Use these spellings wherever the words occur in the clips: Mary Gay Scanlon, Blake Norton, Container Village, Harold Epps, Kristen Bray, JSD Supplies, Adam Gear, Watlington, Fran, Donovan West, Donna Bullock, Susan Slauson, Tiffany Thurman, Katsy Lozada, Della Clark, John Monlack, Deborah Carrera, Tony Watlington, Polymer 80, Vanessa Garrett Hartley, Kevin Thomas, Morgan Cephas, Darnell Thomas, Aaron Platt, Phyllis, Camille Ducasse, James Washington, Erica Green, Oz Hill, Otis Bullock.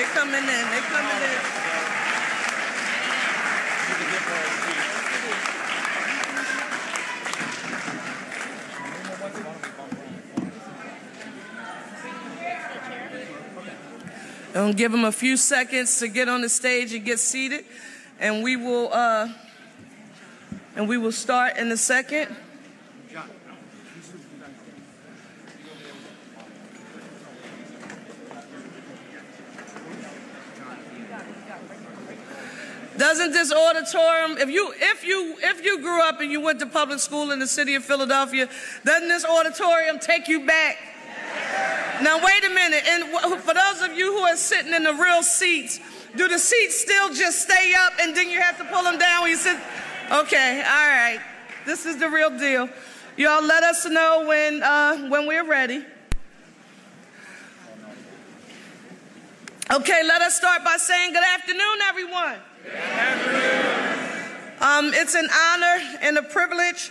They're coming in. They're coming in. And we'll give them a few seconds to get on the stage and get seated, and we will start in a second. Doesn't this auditorium, if you grew up and you went to public school in the city of Philadelphia, doesn't this auditorium take you back? Now wait a minute, and for those of you who are sitting in the real seats, do the seats still just stay up and then you have to pull them down when you sit? Okay, all right, this is the real deal. Y'all let us know when we're ready. Okay, let us start by saying good afternoon, everyone. Good afternoon. It's an honor and a privilege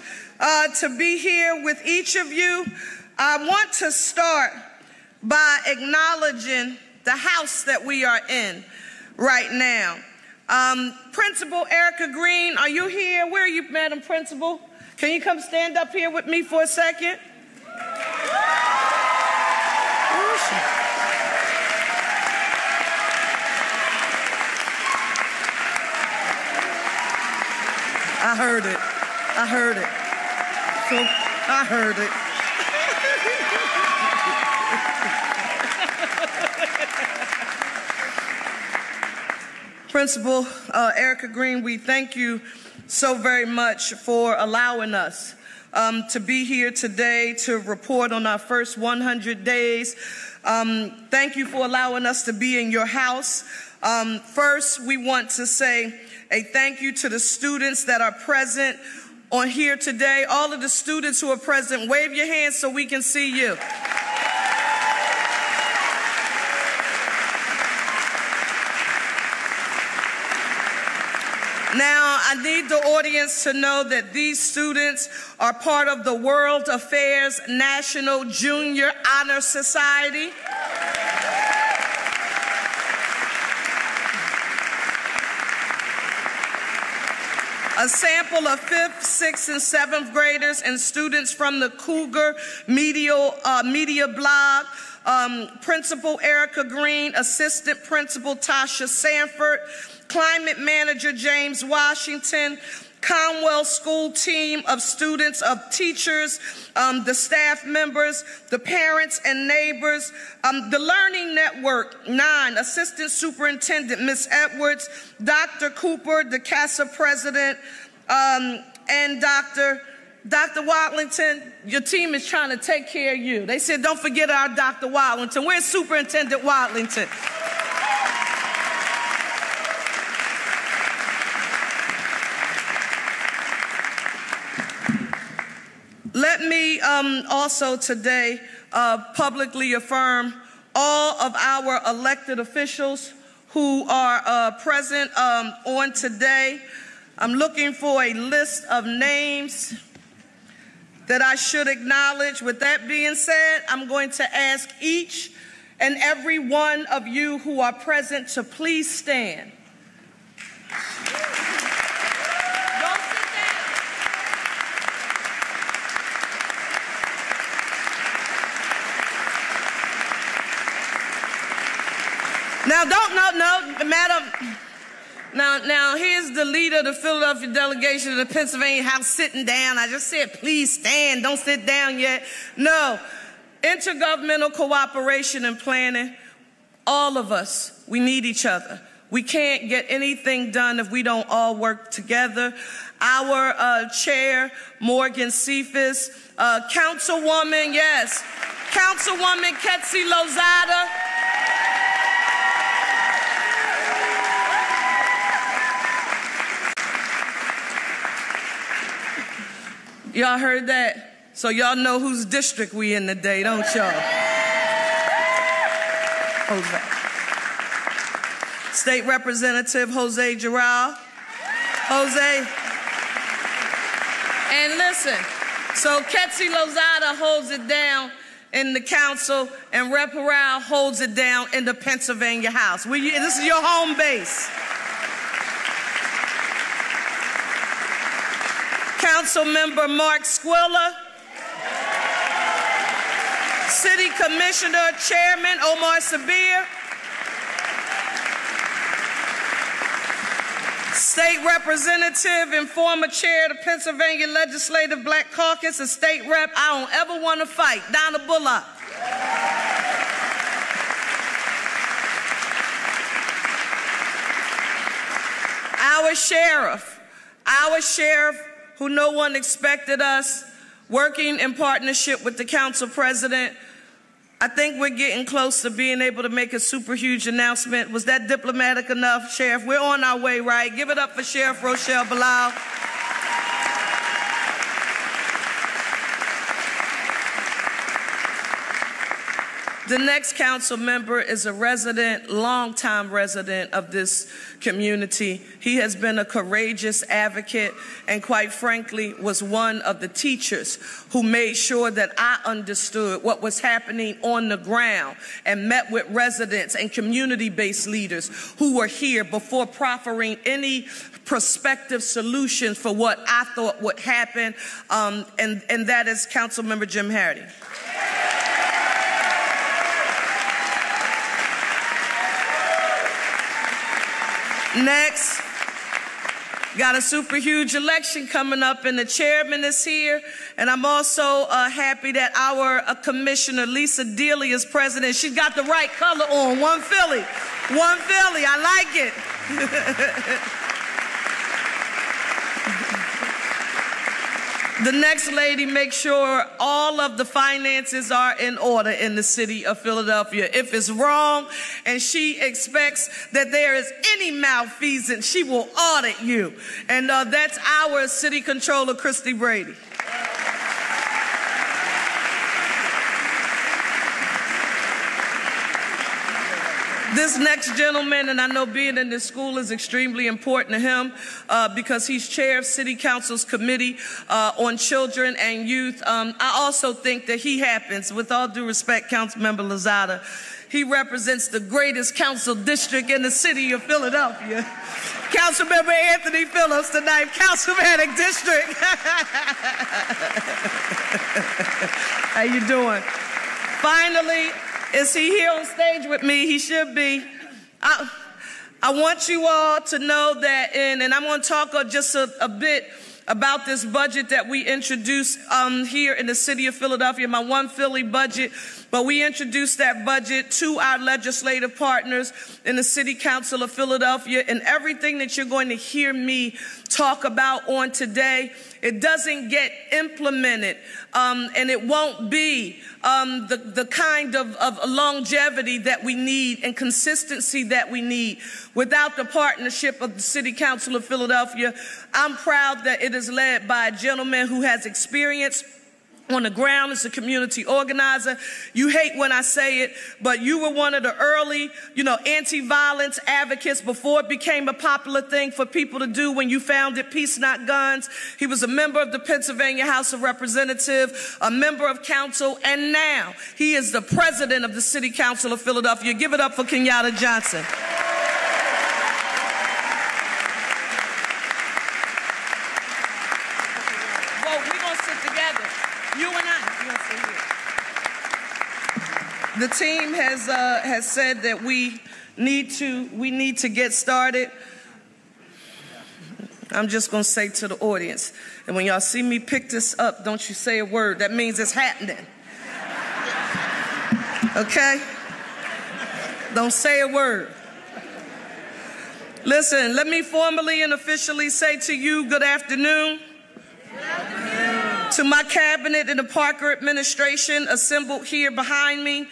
to be here with each of you. I want to start by acknowledging the house that we are in right now. Principal Erica Green, are you here? Where are you, Madam Principal? Can you come stand up here with me for a second? I heard it. I heard it. So I heard it. Principal Erica Green, we thank you so very much for allowing us to be here today to report on our first 100 days. Thank you for allowing us to be in your house. First, we want to say a thank you to the students that are present on here today. All of the students who are present, wave your hands so we can see you. Now, I need the audience to know that these students are part of the World Affairs National Junior Honor Society. A sample of 5th, 6th, and 7th graders and students from the Cougar Media Blog, Principal Erica Green, Assistant Principal Tasha Sanford, Climate Manager James Washington, Conwell School Team of students, of teachers, the staff members, the parents and neighbors, the Learning Network, 9, Assistant Superintendent Miss Edwards, Dr. Cooper, the CASA President, and Dr. Watlington. Your team is trying to take care of you. They said, don't forget our Dr. Watlington. Where's Superintendent Watlington? Let me also today publicly affirm all of our elected officials who are present on today. I'm looking for a list of names that I should acknowledge. With that being said, I'm going to ask each and every one of you who are present to please stand. Now, Now, here's the leader of the Philadelphia delegation of the Pennsylvania House sitting down. I just said, please stand. Don't sit down yet. No. Intergovernmental cooperation and planning. All of us, we need each other. We can't get anything done if we don't all work together. Our chair, Morgan Cephas, Councilwoman, yes, Councilwoman Katsy Lozada, y'all heard that? So y'all know whose district we in today, don't y'all? Jose. State Representative Jose Giral. Jose. And listen, so Katsy Lozada holds it down in the council, and Rep. Harrell holds it down in the Pennsylvania House. This is your home base. Council Member Mark Squilla, City Commissioner Chairman Omar Sabir, State Representative and former Chair of the Pennsylvania Legislative Black Caucus, a State Rep I don't ever want to fight, Donna Bullock. Our sheriff, who no one expected us, working in partnership with the council president. I think we're getting close to being able to make a super huge announcement. Was that diplomatic enough, Sheriff? We're on our way, right? Give it up for Sheriff Rochelle Bilal. The next council member is a resident, longtime resident of this community. He has been a courageous advocate and, quite frankly, was one of the teachers who made sure that I understood what was happening on the ground and met with residents and community-based leaders who were here before proffering any prospective solutions for what I thought would happen, and that is Councilmember Jim Harrity. Next, got a super huge election coming up, and the chairman is here. And I'm also happy that our commissioner, Lisa Dealey, is president. She's got the right color on. One Philly. One Philly. I like it. The next lady makes sure all of the finances are in order in the city of Philadelphia. If it's wrong and she expects that there is any malfeasance, she will audit you. And that's our city controller, Christy Brady. This next gentleman, and I know being in this school is extremely important to him because he's chair of City Council's Committee on Children and Youth. I also think that he happens, with all due respect, Councilmember Lozada, he represents the greatest council district in the city of Philadelphia. Councilmember Anthony Phillips, the 9th Councilmanic District. How you doing? Finally, is he here on stage with me? He should be. I want you all to know that, and I'm going to talk just a bit about this budget that we introduced here in the city of Philadelphia, my One Philly budget. But we introduced that budget to our legislative partners in the City Council of Philadelphia, and everything that you're going to hear me talk about on today, it doesn't get implemented, and it won't be the kind of longevity that we need and consistency that we need without the partnership of the City Council of Philadelphia. I'm proud that it is led by a gentleman who has experience on the ground as a community organizer. You hate when I say it, but you were one of the early, anti-violence advocates before it became a popular thing for people to do when you founded Peace Not Guns. He was a member of the Pennsylvania House of Representatives, a member of council, and now he is the president of the City Council of Philadelphia. Give it up for Kenyatta Johnson. The team has said that we need to get started. I'm just going to say to the audience, and when y'all see me pick this up, don't you say a word. That means it's happening. Okay? Don't say a word. Listen, let me formally and officially say to you, good afternoon. Good afternoon. To my cabinet and the Parker administration assembled here behind me,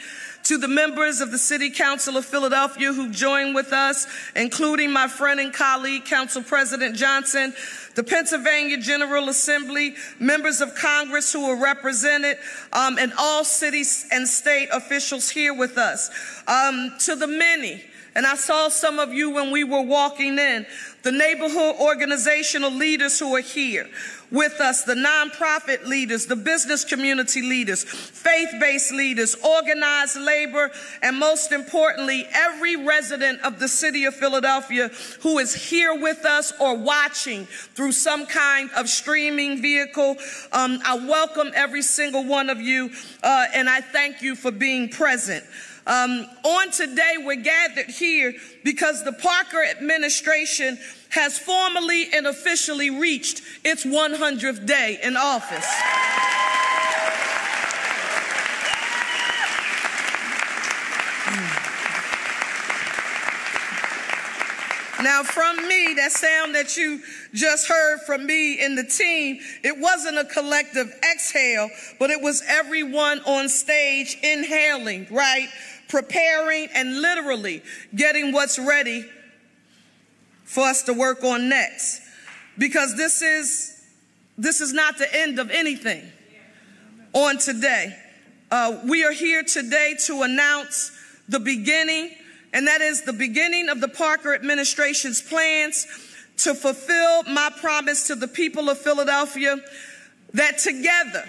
to the members of the City Council of Philadelphia who joined with us, including my friend and colleague, Council President Johnson, the Pennsylvania General Assembly, members of Congress who are represented, and all city and state officials here with us. To the many And I saw some of you when we were walking in, the neighborhood organizational leaders who are here with us, the nonprofit leaders, the business community leaders, faith-based leaders, organized labor, and most importantly, every resident of the city of Philadelphia who is here with us or watching through some kind of streaming vehicle. I welcome every single one of you, and I thank you for being present. On today, we're gathered here because the Parker administration has formally and officially reached its 100th day in office. Now, from me, that sound that you just heard from me and the team, it wasn't a collective exhale, but it was everyone on stage inhaling, right? Preparing and literally getting what's ready for us to work on next. Because this is not the end of anything on today. We are here today to announce the beginning, and that is the beginning of the Parker administration's plans to fulfill my promise to the people of Philadelphia that together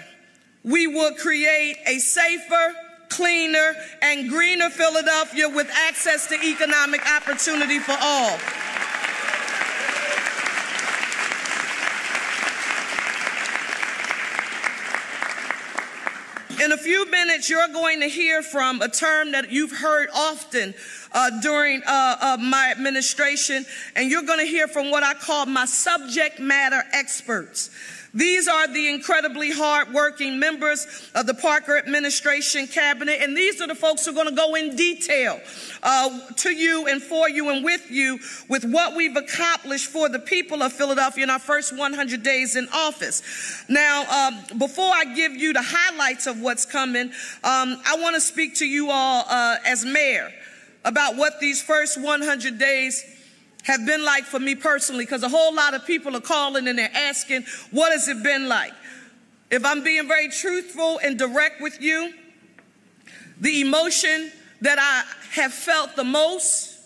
we will create a safer, cleaner, and greener Philadelphia with access to economic opportunity for all. In a few minutes, you're going to hear from a term that you've heard often during my administration, and you're going to hear from what I call my subject matter experts. These are the incredibly hardworking members of the Parker administration cabinet, and these are the folks who are going to go in detail to you and for you and with you with what we've accomplished for the people of Philadelphia in our first 100 days in office. Now, before I give you the highlights of what's coming, I want to speak to you all as mayor about what these first 100 days have been like for me personally, because a whole lot of people are calling and they're asking, what has it been like? If I'm being very truthful and direct with you, the emotion that I have felt the most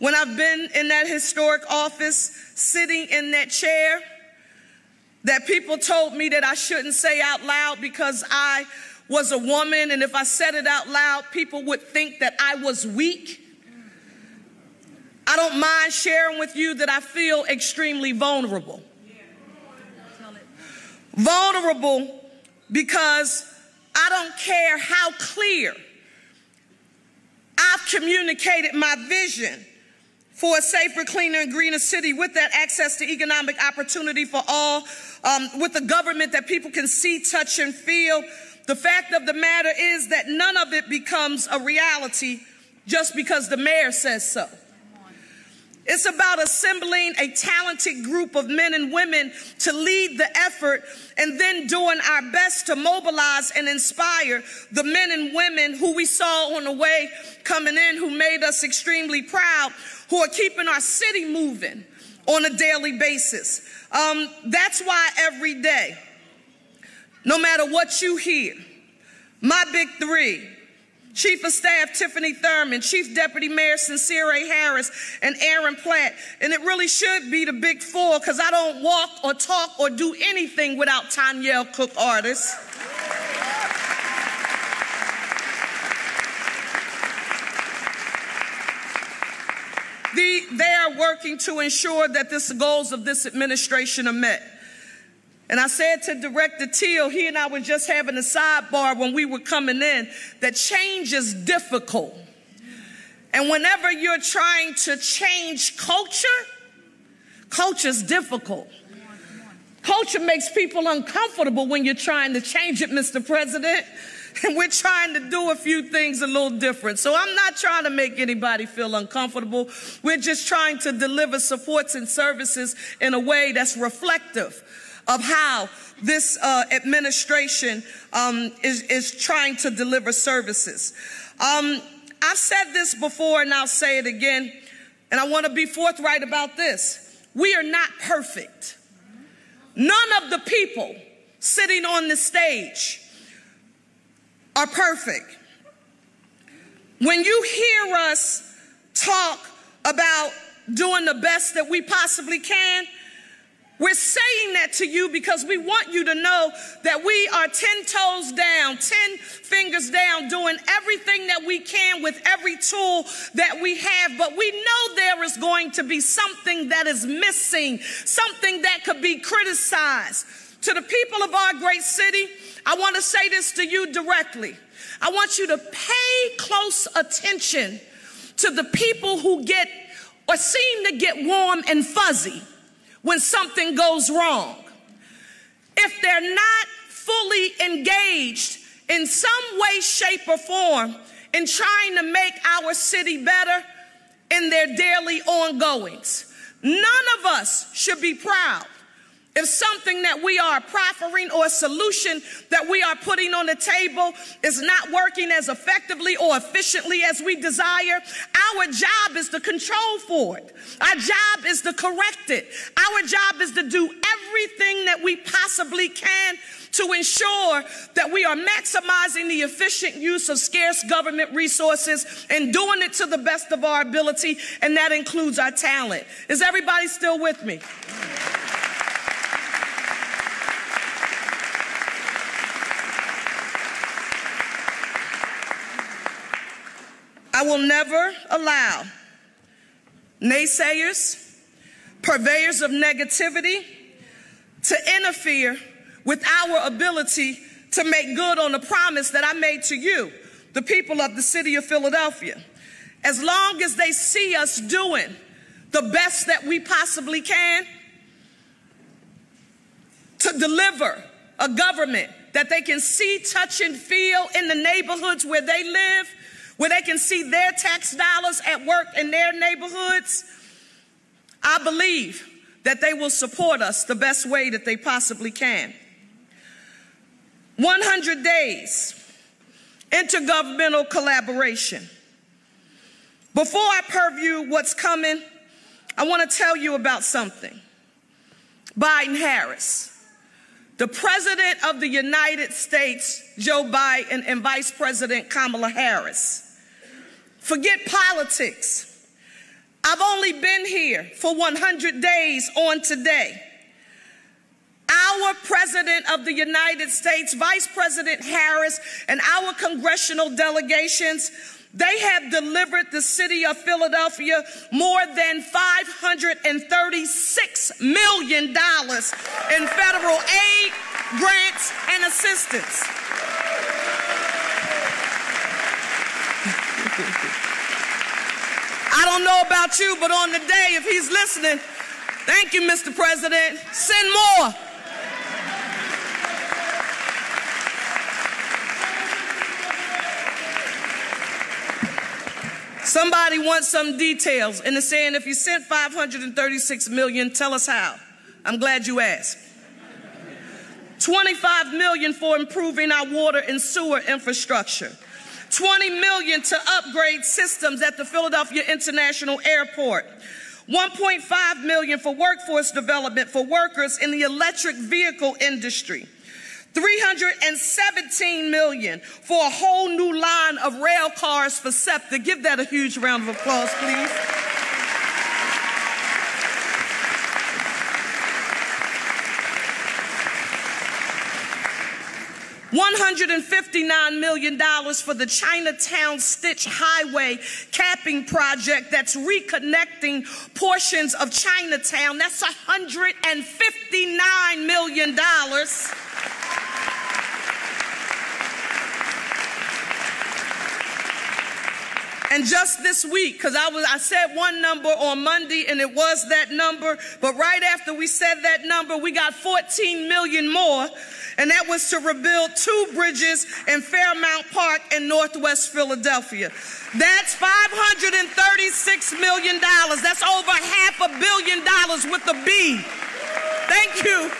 when I've been in that historic office, sitting in that chair, that people told me that I shouldn't say out loud because I was a woman, and if I said it out loud, people would think that I was weak. I don't mind sharing with you that I feel extremely vulnerable. Vulnerable because I don't care how clear I've communicated my vision for a safer, cleaner, and greener city with that access to economic opportunity for all, with a government that people can see, touch, and feel. The fact of the matter is that none of it becomes a reality just because the mayor says so. It's about assembling a talented group of men and women to lead the effort and then doing our best to mobilize and inspire the men and women who we saw on the way coming in, who made us extremely proud, who are keeping our city moving on a daily basis. That's why every day, no matter what you hear, my big three, Chief of Staff Tiffany Thurman, Chief Deputy Mayor Sincere Harris, and Aaron Platt. And it really should be the big four, because I don't walk or talk or do anything without Tanya Cook Artis. They are working to ensure that the goals of this administration are met. And I said to Director Thiel, he and I were just having a sidebar when we were coming in, that change is difficult. And whenever you're trying to change culture, culture's difficult. Culture makes people uncomfortable when you're trying to change it, Mr. President. And we're trying to do a few things a little different. So I'm not trying to make anybody feel uncomfortable. We're just trying to deliver supports and services in a way that's reflective of how this administration is trying to deliver services. I've said this before and I'll say it again, and I want to be forthright about this. We are not perfect. None of the people sitting on the stage are perfect. When you hear us talk about doing the best that we possibly can. We're saying that to you because we want you to know that we are 10 toes down, 10 fingers down, doing everything that we can with every tool that we have. But we know there is going to be something that is missing, something that could be criticized. To the people of our great city, I want to say this to you directly. I want you to pay close attention to the people who get or seem to get warm and fuzzy when something goes wrong. If they're not fully engaged in some way, shape, or form in trying to make our city better in their daily ongoings, none of us should be proud if something that we are proffering or a solution that we are putting on the table is not working as effectively or efficiently as we desire. Our job is to control for it. Our job is to correct it. Our job is to do everything that we possibly can to ensure that we are maximizing the efficient use of scarce government resources and doing it to the best of our ability, and that includes our talent. Is everybody still with me? I will never allow naysayers, purveyors of negativity, to interfere with our ability to make good on the promise that I made to you, the people of the city of Philadelphia. As long as they see us doing the best that we possibly can to deliver a government that they can see, touch, and feel in the neighborhoods where they live, where they can see their tax dollars at work in their neighborhoods, I believe that they will support us the best way that they possibly can. 100 days, intergovernmental collaboration. Before I purview what's coming, I want to tell you about something. Biden-Harris. The President of the United States, Joe Biden, and Vice President Kamala Harris. Forget politics. I've only been here for 100 days on today. Our President of the United States, Vice President Harris, and our congressional delegations, they have delivered the city of Philadelphia more than $536 million in federal aid, grants, and assistance. I don't know about you, but on the day, if he's listening, thank you, Mr. President, send more. Somebody wants some details, and they're saying, if you sent $536 million, tell us how. I'm glad you asked. $25 million for improving our water and sewer infrastructure. $20 million to upgrade systems at the Philadelphia International Airport. $1.5 million for workforce development for workers in the electric vehicle industry. $317 million for a whole new line of rail cars for SEPTA. Give that a huge round of applause, please. $159 million for the Chinatown Stitch Highway capping project that's reconnecting portions of Chinatown. That's $159 million. And just this week, because I said one number on Monday and it was that number, but right after we said that number, we got 14 million more, and that was to rebuild 2 bridges in Fairmount Park in Northwest Philadelphia. That's $536 million. That's over $500 million with a B. Thank you.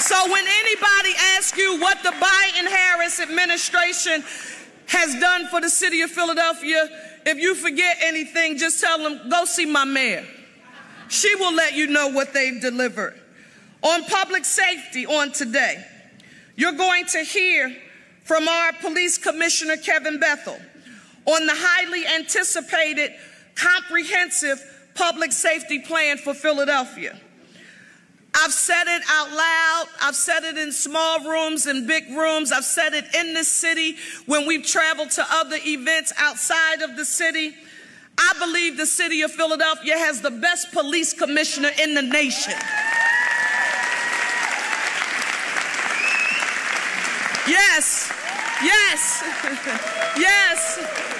So when anybody asks you what the Biden-Harris administration has done for the city of Philadelphia, if you forget anything, just tell them, go see my mayor. She will let you know what they've delivered. On public safety on today, you're going to hear from our Police Commissioner Kevin Bethel on the highly anticipated comprehensive public safety plan for Philadelphia. I've said it out loud, I've said it in small rooms and big rooms, I've said it in this city when we've traveled to other events outside of the city. I believe the city of Philadelphia has the best police commissioner in the nation. Yes, yes, yes.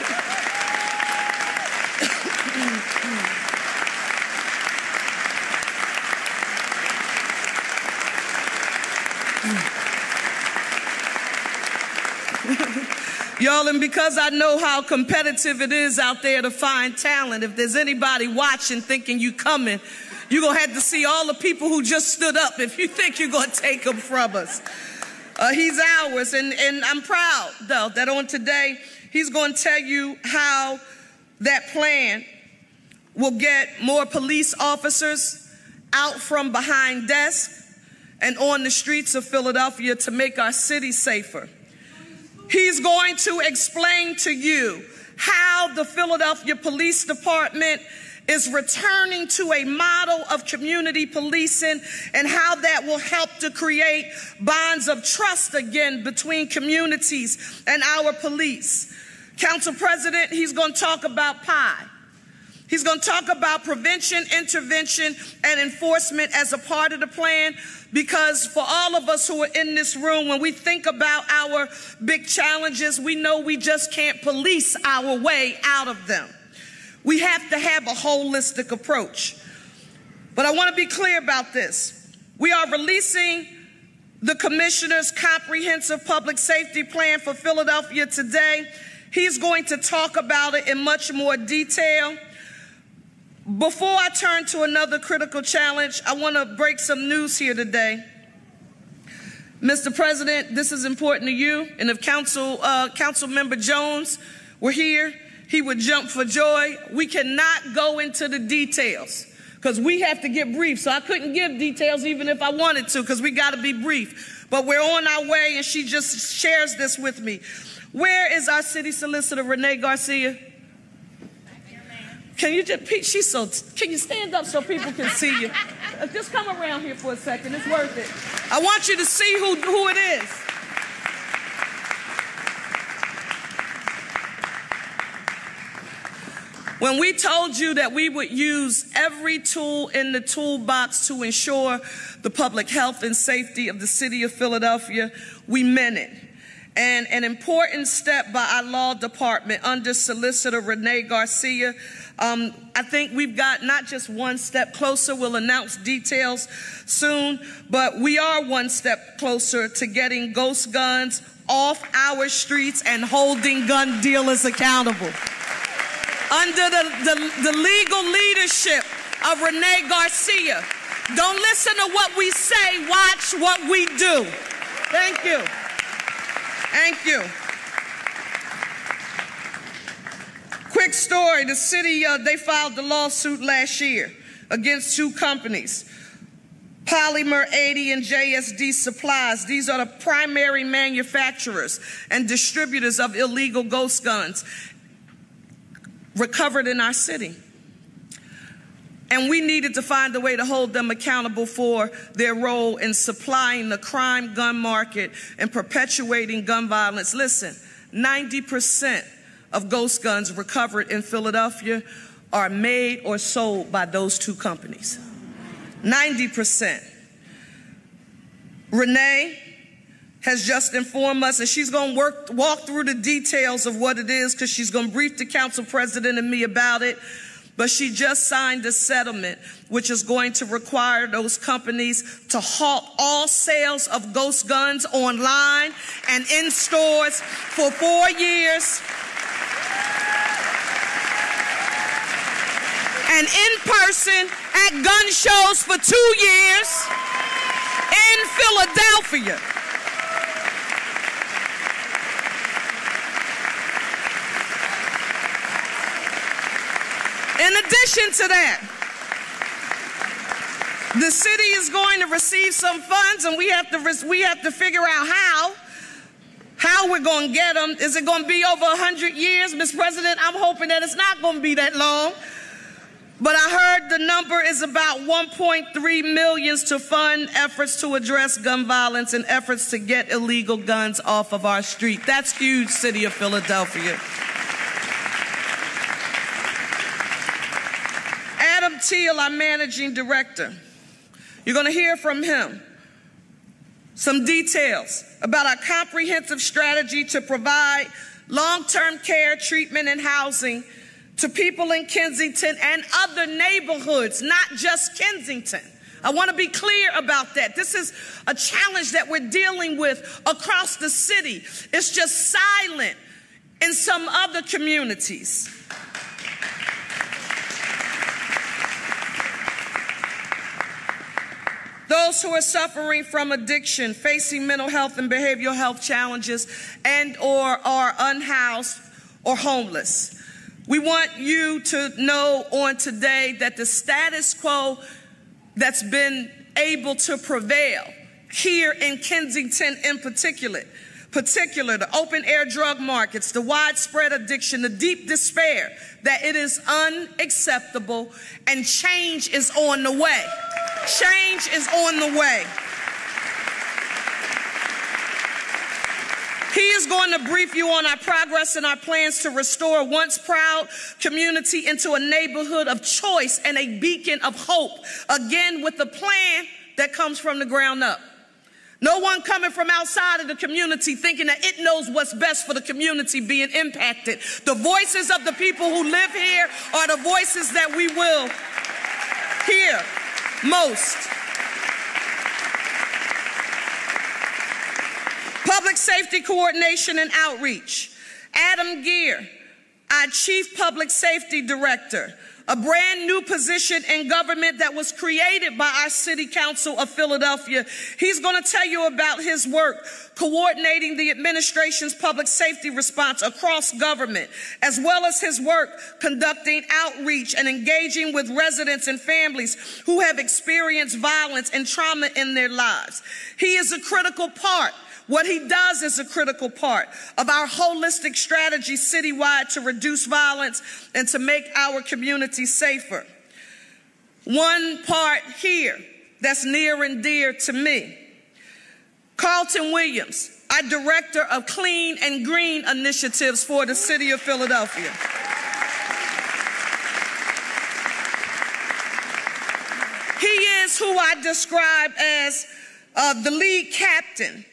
Y'all, and because I know how competitive it is out there to find talent, if there's anybody watching thinking you coming, you're going to have to see all the people who just stood up if you think you're going to take them from us. He's ours, and I'm proud, though, that on today, he's going to tell you how that plan will get more police officers out from behind desks and on the streets of Philadelphia to make our city safer. He's going to explain to you how the Philadelphia Police Department is returning to a model of community policing and how that will help to create bonds of trust again between communities and our police. Council President, he's going to talk about PIE. He's going to talk about prevention, intervention, and enforcement as a part of the plan, because for all of us who are in this room, when we think about our big challenges, we know we just can't police our way out of them. We have to have a holistic approach. But I want to be clear about this. We are releasing the Commissioner's Comprehensive Public Safety Plan for Philadelphia today. He's going to talk about it in much more detail. Before I turn to another critical challenge, I want to break some news here today. Mr. President, this is important to you, and if Councilmember Jones were here, he would jump for joy. We cannot go into the details because we have to get brief. So I couldn't give details even if I wanted to because we got to be brief. But we're on our way, and she just shares this with me. Where is our city solicitor, Renee Garcia? Can you just, she's so, can you stand up so people can see you? Just come around here for a second, it's worth it. I want you to see who it is. When we told you that we would use every tool in the toolbox to ensure the public health and safety of the city of Philadelphia, we meant it. And an important step by our law department under Solicitor Renee Garcia. I think we've got not just one step closer, we'll announce details soon, but we are one step closer to getting ghost guns off our streets and holding gun dealers accountable. Under the legal leadership of Renee Garcia. Don't listen to what we say, watch what we do. Thank you. Thank you. Quick story, the city, they filed the lawsuit last year against two companies, Polymer 80 and JSD Supplies. These are the primary manufacturers and distributors of illegal ghost guns recovered in our city. And we needed to find a way to hold them accountable for their role in supplying the crime gun market and perpetuating gun violence. Listen, 90% of ghost guns recovered in Philadelphia are made or sold by those two companies. 90%. Renee has just informed us, and she's going to walk through the details of what it is because she's going to brief the council president and me about it. But she just signed a settlement which is going to require those companies to halt all sales of ghost guns online and in stores for 4 years. And in person at gun shows for 2 years in Philadelphia. In addition to that, the city is going to receive some funds, and we have to figure out how How we're going to get them? Is it going to be over 100 years, Ms. President? I'm hoping that it's not going to be that long. But I heard the number is about 1.3 million to fund efforts to address gun violence and efforts to get illegal guns off of our street. That's huge, City of Philadelphia. Adam Thiel, our managing director. You're going to hear from him some details about our comprehensive strategy to provide long-term care, treatment, and housing to people in Kensington and other neighborhoods, not just Kensington. I want to be clear about that. This is a challenge that we're dealing with across the city. It's just silent in some other communities. Those who are suffering from addiction, facing mental health and behavioral health challenges, and or are unhoused or homeless. We want you to know on today that the status quo that's been able to prevail here in Kensington in particular, the open air drug markets, the widespread addiction, the deep despair, that it is unacceptable and change is on the way. Change is on the way. He is going to brief you on our progress and our plans to restore a once proud community into a neighborhood of choice and a beacon of hope, again with a plan that comes from the ground up. No one coming from outside of the community thinking that it knows what's best for the community being impacted. The voices of the people who live here are the voices that we will hear most. Public safety coordination and outreach. Adam Gear, our chief public safety director, a brand new position in government that was created by our City Council of Philadelphia. He's going to tell you about his work coordinating the administration's public safety response across government, as well as his work conducting outreach and engaging with residents and families who have experienced violence and trauma in their lives. He is a critical part. What he does is a critical part of our holistic strategy citywide to reduce violence and to make our community safer. One part here that's near and dear to me, Carlton Williams, our director of Clean and Green initiatives for the City of Philadelphia. He is who I describe as the lead captain,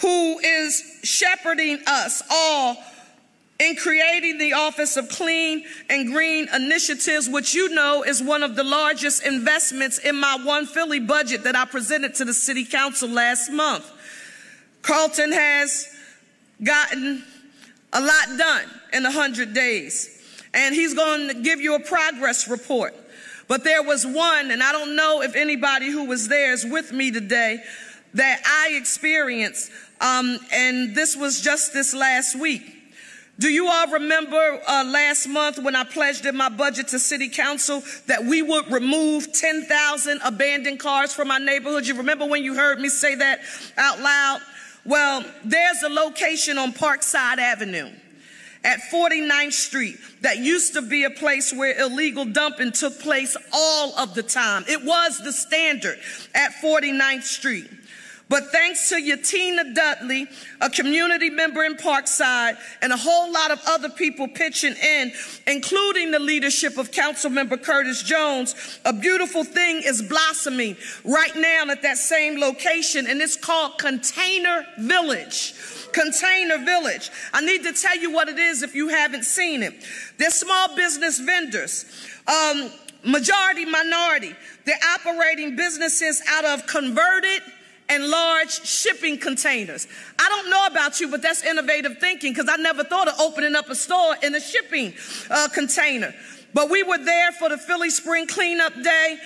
who is shepherding us all in creating the Office of Clean and Green Initiatives, which you know is one of the largest investments in my One Philly budget that I presented to the City Council last month. Carlton has gotten a lot done in 100 days, and he's going to give you a progress report. But there was one, and I don't know if anybody who was there is with me today, that I experienced, and this was just this last week. Do you all remember last month when I pledged in my budget to City Council that we would remove 10,000 abandoned cars from our neighborhood? You remember when you heard me say that out loud? Well, there's a location on Parkside Avenue at 49th Street that used to be a place where illegal dumping took place all of the time. It was the standard at 49th Street. But thanks to Yatina Dudley, a community member in Parkside, and a whole lot of other people pitching in, including the leadership of Councilmember Curtis Jones, a beautiful thing is blossoming right now at that same location, and it's called Container Village. Container Village. I need to tell you what it is if you haven't seen it. They're small business vendors. Majority, minority. They're operating businesses out of converted and large shipping containers. I don't know about you, but that's innovative thinking, because I never thought of opening up a store in a shipping container. But we were there for the Philly Spring Cleanup Day,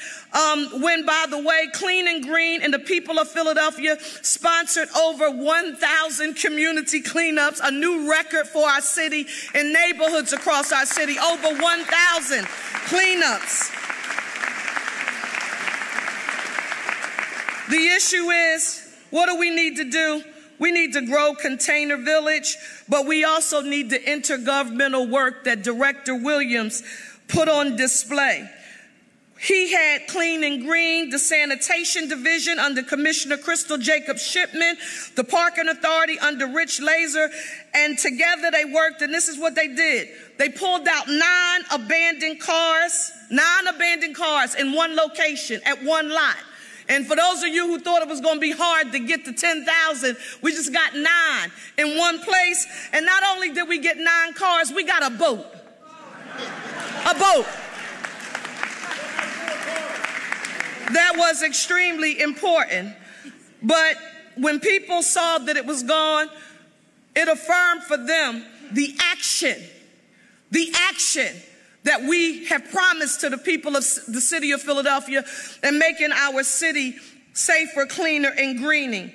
when, by the way, Clean and Green and the people of Philadelphia sponsored over 1,000 community cleanups, a new record for our city and neighborhoods across our city, over 1,000 cleanups. The issue is, what do we need to do? We need to grow Container Village, but we also need the intergovernmental work that Director Williams put on display. He had Clean and Green, the Sanitation Division under Commissioner Crystal Jacob Shipman, the Parking Authority under Rich Laser, and together they worked, and this is what they did. They pulled out 9 abandoned cars in one location at one lot. And for those of you who thought it was going to be hard to get to 10,000, we just got 9 in one place. And not only did we get 9 cars, we got a boat. A boat. That was extremely important. But when people saw that it was gone, it affirmed for them the action that we have promised to the people of the city of Philadelphia and making our city safer, cleaner, and greening.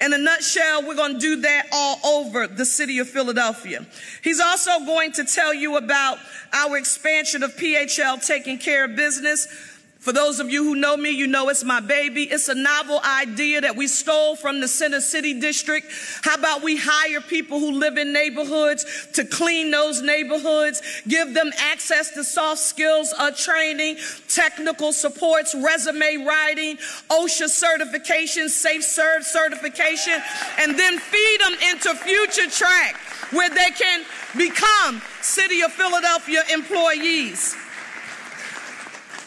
In a nutshell, we're going to do that all over the city of Philadelphia. He's also going to tell you about our expansion of PHL Taking Care of Business. For those of you who know me, you know it's my baby. It's a novel idea that we stole from the Center City District. How about we hire people who live in neighborhoods to clean those neighborhoods, give them access to soft skills training, technical supports, resume writing, OSHA certification, Safe Serve certification, and then feed them into Future Track where they can become City of Philadelphia employees.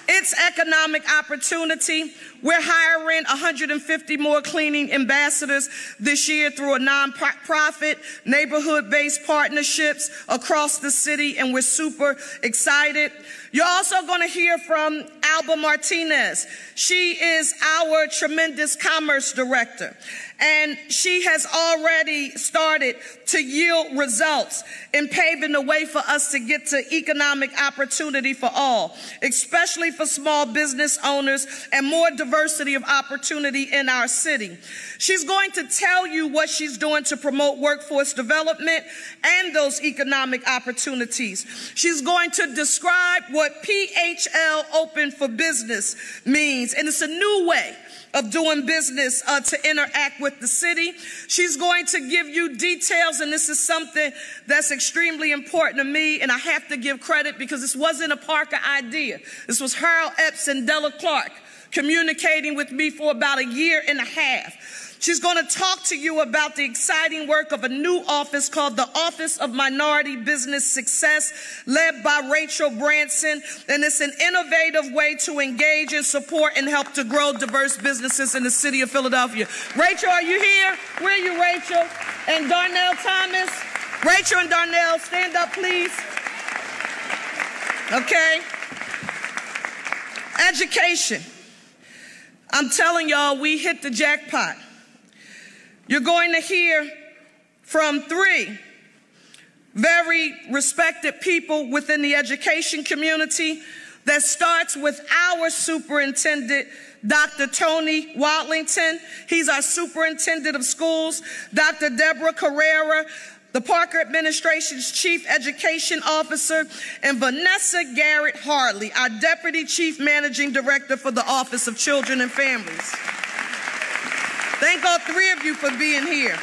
It's economic opportunity. We're hiring 150 more cleaning ambassadors this year through a nonprofit, neighborhood-based partnerships across the city, and we're super excited. You're also going to hear from Alba Martinez. She is our tremendous commerce director, and she has already started to yield results in paving the way for us to get to economic opportunity for all, especially for small business owners and more diversity of opportunity in our city. She's going to tell you what she's doing to promote workforce development and those economic opportunities. She's going to describe what PHL Open for Business means, and it's a new way of doing business to interact with the city. She's going to give you details, and this is something that's extremely important to me, and I have to give credit because this wasn't a Parker idea. This was Harold Epps and Della Clark communicating with me for about 1.5 years. She's going to talk to you about the exciting work of a new office called the Office of Minority Business Success, led by Rachel Branson, and it's an innovative way to engage and support and help to grow diverse businesses in the city of Philadelphia. Rachel, are you here? Where are you, Rachel? And Darnell Thomas? Rachel and Darnell, stand up, please. Okay. Education. I'm telling y'all, we hit the jackpot. You're going to hear from 3 very respected people within the education community that starts with our superintendent, Dr. Tony Watlington. He's our superintendent of schools. Dr. Deborah Carrera, the Parker Administration's Chief Education Officer, and Vanessa Garrett Hartley, our Deputy Chief Managing Director for the Office of Children and Families. Thank all 3 of you for being here.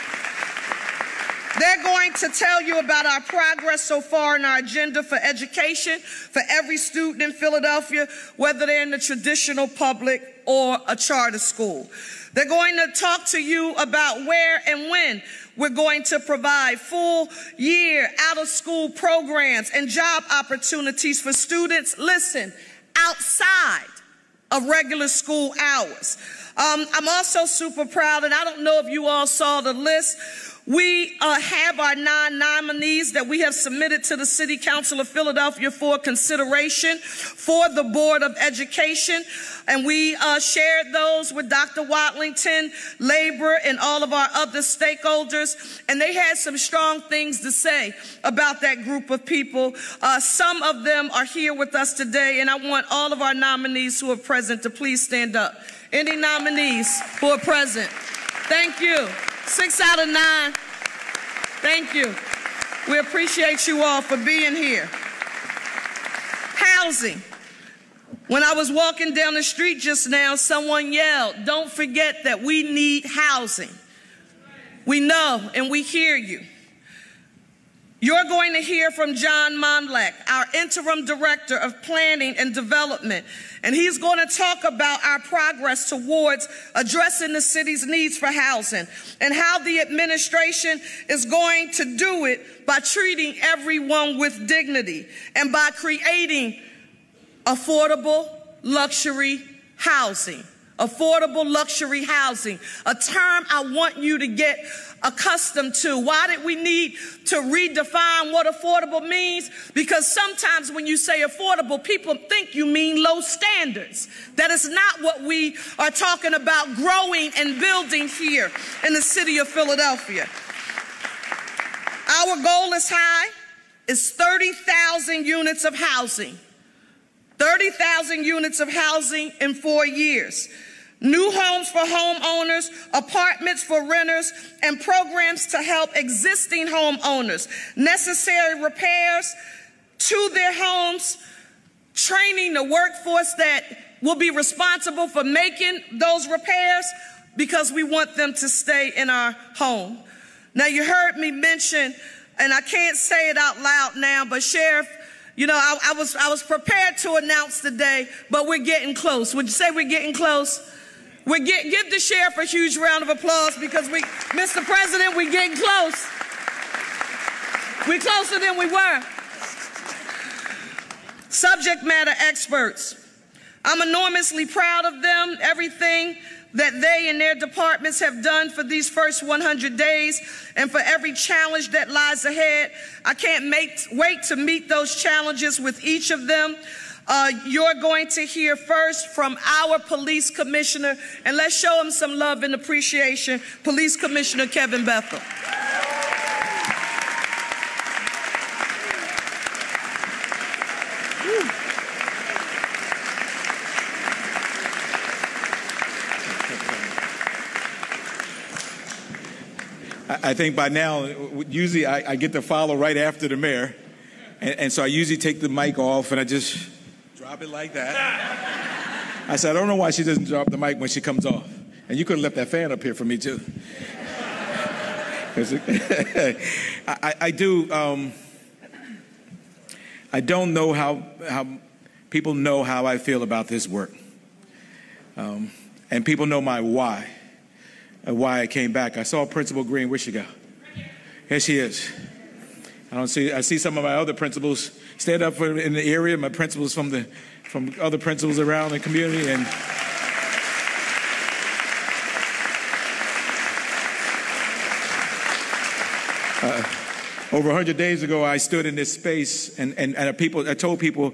They're going to tell you about our progress so far in our agenda for education for every student in Philadelphia, whether they're in the traditional public or a charter school. They're going to talk to you about where and when we're going to provide full year out-of-school programs and job opportunities for students, listen, outside of regular school hours. I'm also super proud, and I don't know if you all saw the list. We have our 9 nominees that we have submitted to the City Council of Philadelphia for consideration for the Board of Education, and we shared those with Dr. Watlington, labor, and all of our other stakeholders, and they had some strong things to say about that group of people. Some of them are here with us today, and I want all of our nominees who are present to please stand up. Any nominees who are present? Thank you. 6 out of 9. Thank you. We appreciate you all for being here. Housing. When I was walking down the street just now, someone yelled, "Don't forget that we need housing." We know and we hear you. You're going to hear from John Monlack, our interim director of planning and development, and he's going to talk about our progress towards addressing the city's needs for housing and how the administration is going to do it by treating everyone with dignity and by creating affordable luxury housing. Affordable luxury housing, a term I want you to get accustomed to. Why did we need to redefine what affordable means? Because sometimes when you say affordable, people think you mean low standards. That is not what we are talking about growing and building here in the city of Philadelphia. Our goal is high. It's 30,000 units of housing. 30,000 units of housing in 4 years. New homes for homeowners, apartments for renters, and programs to help existing homeowners. Necessary repairs to their homes, training the workforce that will be responsible for making those repairs because we want them to stay in our home. Now, you heard me mention, and I can't say it out loud now, but Sheriff, you know, I was prepared to announce today, but we're getting close. Would you say we're getting close? Give the sheriff a huge round of applause because we, Mr. President, we're getting close. We're closer than we were. Subject matter experts. I'm enormously proud of them, everything that they and their departments have done for these first 100 days and for every challenge that lies ahead. I can't wait to meet those challenges with each of them. You're going to hear first from our police commissioner, and let's show him some love and appreciation, Police Commissioner Kevin Bethel. I think by now, usually I get to follow right after the mayor, and so I usually take the mic off and I just drop it like that. I said, I don't know why she doesn't drop the mic when she comes off. And you could have left that fan up here for me too. I don't know how people know how I feel about this work. And people know my why I came back. I saw Principal Green. Where'd she go? Here she is. I see some of my other principals stand up in the area. My principals from other principals around the community, and over 100 days ago, I stood in this space and I told people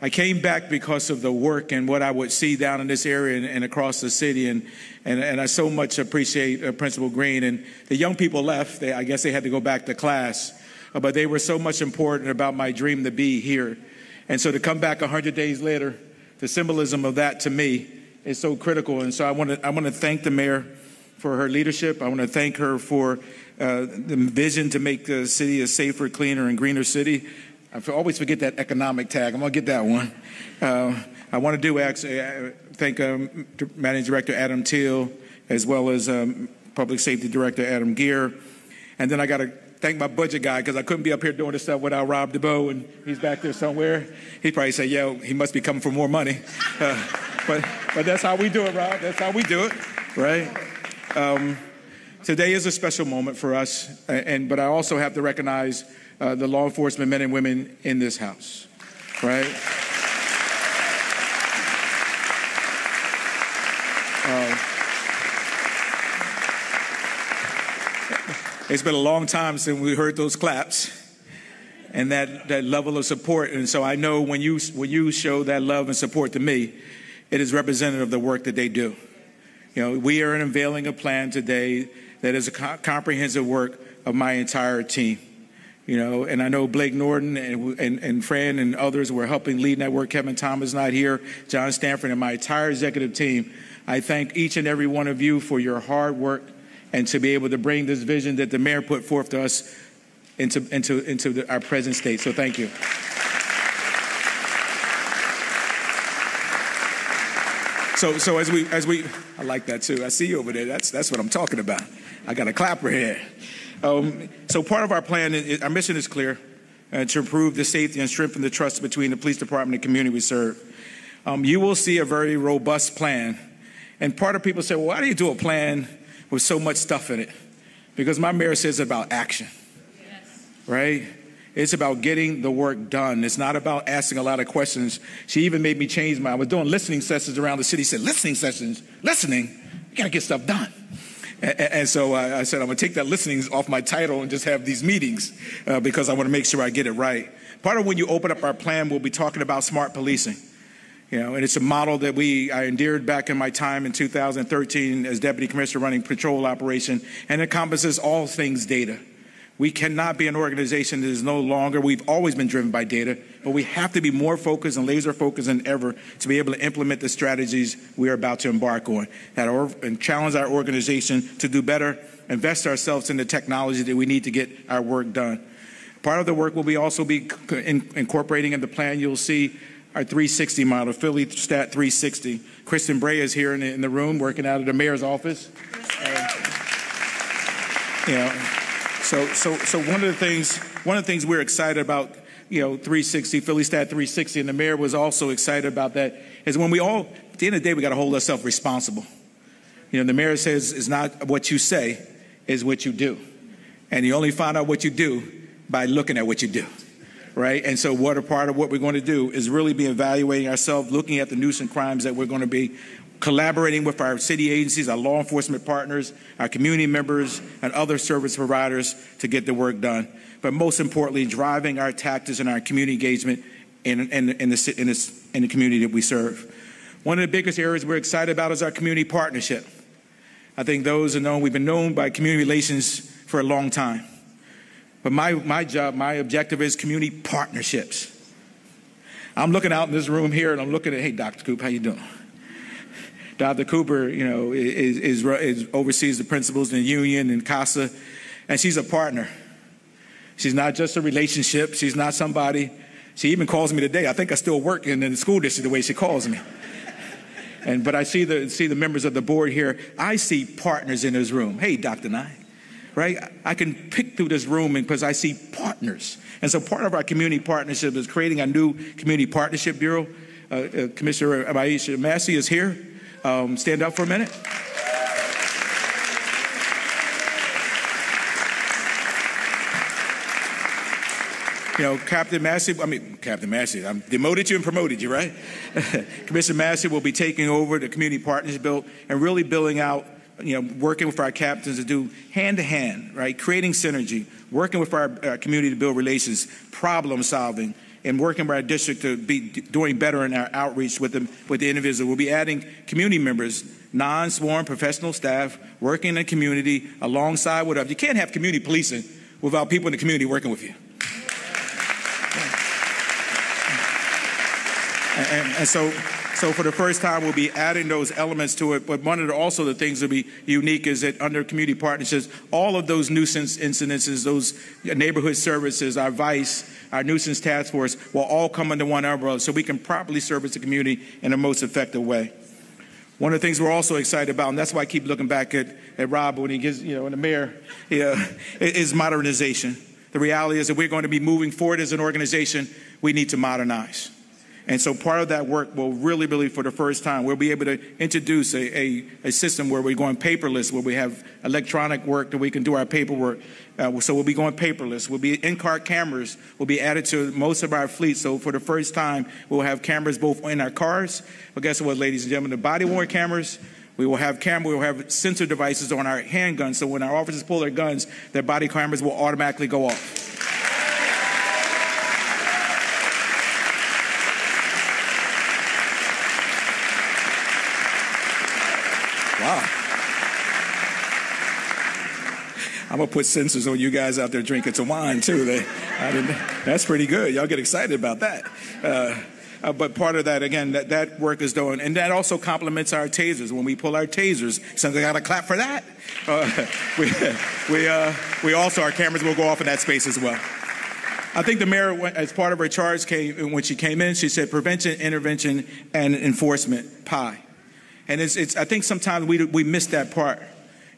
I came back because of the work and what I would see down in this area and across the city, and I so much appreciate Principal Green. And the young people left. I guess they had to go back to class, but they were so much important about my dream to be here. And so to come back 100 days later, the symbolism of that to me is so critical. And so I want to thank the mayor for her leadership. I want to thank her for the vision to make the city a safer, cleaner, and greener city. I always forget that economic tag. I'm going to get that one. I want to thank Managing Director Adam Thiel, as well as Public Safety Director Adam Gear. And then I got to thank my budget guy, because I couldn't be up here doing this stuff without Rob DeBoe, and he's back there somewhere. He'd probably say, yo, he must be coming for more money. But that's how we do it, Rob. That's how we do it, right? Today is a special moment for us, but I also have to recognize the law enforcement men and women in this house, right? It's been a long time since we heard those claps and that level of support. And so I know when you show that love and support to me, it is representative of the work that they do. You know, we are unveiling a plan today that is a comprehensive work of my entire team. You know, and I know Blake Norton and Fran and others were helping lead that work. Kevin Thomas not here, John Stanford, and my entire executive team. I thank each and every one of you for your hard work and to be able to bring this vision that the mayor put forth to us into our present state. So thank you. So as we I like that too. I see you over there. That's what I'm talking about. I got a clapper here. So part of our plan, our mission is clear, to improve the safety and strengthen the trust between the police department and community we serve. You will see a very robust plan. And part of people say, well, why do you do a plan with so much stuff in it? Because my mayor says it's about action, yes. Right? It's about getting the work done. It's not about asking a lot of questions. She even made me change my, I was doing listening sessions around the city. She said, listening sessions, listening, you gotta get stuff done. And so I said, I'm gonna take that listening off my title and just have these meetings because I wanna make sure I get it right. Part of when you open up our plan, we'll be talking about smart policing. You know, and it's a model that I endeared back in my time in 2013 as Deputy Commissioner running patrol operation, and encompasses all things data. We cannot be an organization that is no longer, we've always been driven by data, but we have to be more focused and laser focused than ever to be able to implement the strategies we are about to embark on and challenge our organization to do better, invest ourselves in the technology that we need to get our work done. Part of the work will be also be incorporating in the plan, you'll see our 360 model, Philly Stat 360. Kristen Bray is here in the room working out of the mayor's office. You know, so one of the things we're excited about, you know, 360, Philly Stat 360, and the mayor was also excited about that, is when we all, at the end of the day, we gotta hold ourselves responsible. You know, the mayor says it's not what you say, it's what you do. And you only find out what you do by looking at what you do. Right? And so what a part of what we're going to do is really be evaluating ourselves, looking at the nuisance crimes that we're going to be collaborating with our city agencies, our law enforcement partners, our community members, and other service providers to get the work done. But most importantly, driving our tactics and our community engagement in the community that we serve. One of the biggest areas we're excited about is our community partnership. I think those who know, we've been known by community relations for a long time. But my job, my objective is community partnerships. I'm looking out in this room here and I'm looking at, hey, Dr. Cooper, how you doing? Dr. Cooper, you know, oversees the principals in the union and CASA, and she's a partner. She's not just a relationship. She's not somebody. She even calls me today. I think I still work in the school district the way she calls me. But I see the members of the board here. I see partners in this room. Hey, Dr. Nye. Right? I can pick through this room because I see partners. And so part of our community partnership is creating a new community partnership bureau. Commissioner Abaisha Massey is here. Stand up for a minute. You know, Captain Massey, I demoted you and promoted you, right? Commissioner Massey will be taking over the community partnership build and really building out, you know, working with our captains to do hand-to-hand, right, creating synergy, working with our community to build relations, problem solving, and working with our district to be doing better in our outreach with the individual. We'll be adding community members, non-sworn professional staff, working in the community alongside whatever. You can't have community policing without people in the community working with you. And so for the first time, we'll be adding those elements to it. But one of the things that will be unique is that under community partnerships, all of those nuisance incidences, those neighborhood services, our VICE, our nuisance task force, will all come under one umbrella so we can properly service the community in the most effective way. One of the things we're also excited about, and that's why I keep looking back at Rob when he gives, you know, and the mayor, is modernization. The reality is that we're going to be moving forward as an organization. We need to modernize. And so part of that work will really, really, for the first time, we'll be able to introduce a system where we're going paperless, where we have electronic work that we can do our paperwork. So we'll be going paperless. We'll be in-car cameras will be added to most of our fleet. So for the first time, we'll have cameras both in our cars. But guess what, ladies and gentlemen, the body-worn cameras, we'll have sensor devices on our handguns. So when our officers pull their guns, their body cameras will automatically go off. I'm going to put sensors on you guys out there drinking some wine, too. That's pretty good. Y'all get excited about that. But part of that, again, that work is done. And that also complements our tasers. When we pull our tasers, something got to clap for that. Our cameras will go off in that space as well. I think the mayor, as part of her charge, when she came in, she said prevention, intervention, and enforcement, pie. And it's I think sometimes we miss that part.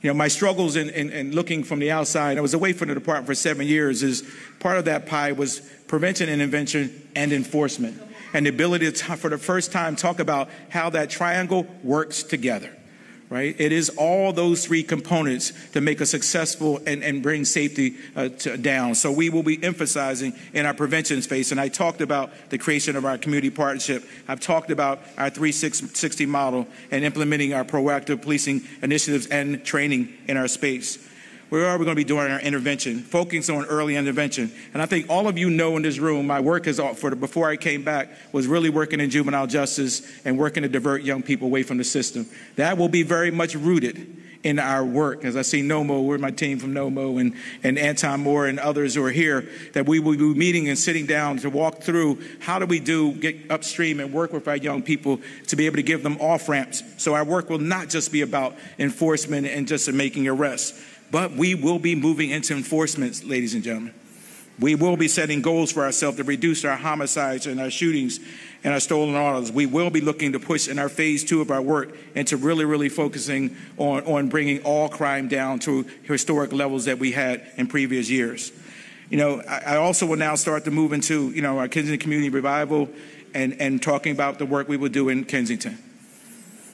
You know, my struggles in looking from the outside, I was away from the department for 7 years, is part of that pie was prevention and intervention and enforcement, and the ability to, for the first time, talk about how that triangle works together, right? It is all those three components that make us successful and bring safety down. So we will be emphasizing in our prevention space, and I talked about the creation of our community partnership. I've talked about our 360 model and implementing our proactive policing initiatives and training in our space. Where are we going to be doing our intervention? Focusing on early intervention. And I think all of you know in this room, my work is before I came back, was really working in juvenile justice and working to divert young people away from the system. That will be very much rooted in our work. As I see Nommo, we're my team from Nommo, and Anton Moore and others who are here, that we will be meeting and sitting down to walk through how do we get upstream and work with our young people to be able to give them off-ramps. So our work will not just be about enforcement and just making arrests. But we will be moving into enforcement, ladies and gentlemen. We will be setting goals for ourselves to reduce our homicides and our shootings and our stolen autos. We will be looking to push in our phase 2 of our work into really, really focusing on bringing all crime down to historic levels that we had in previous years. You know, I also will now start to move into, you know, our Kensington Community Revival and talking about the work we will do in Kensington.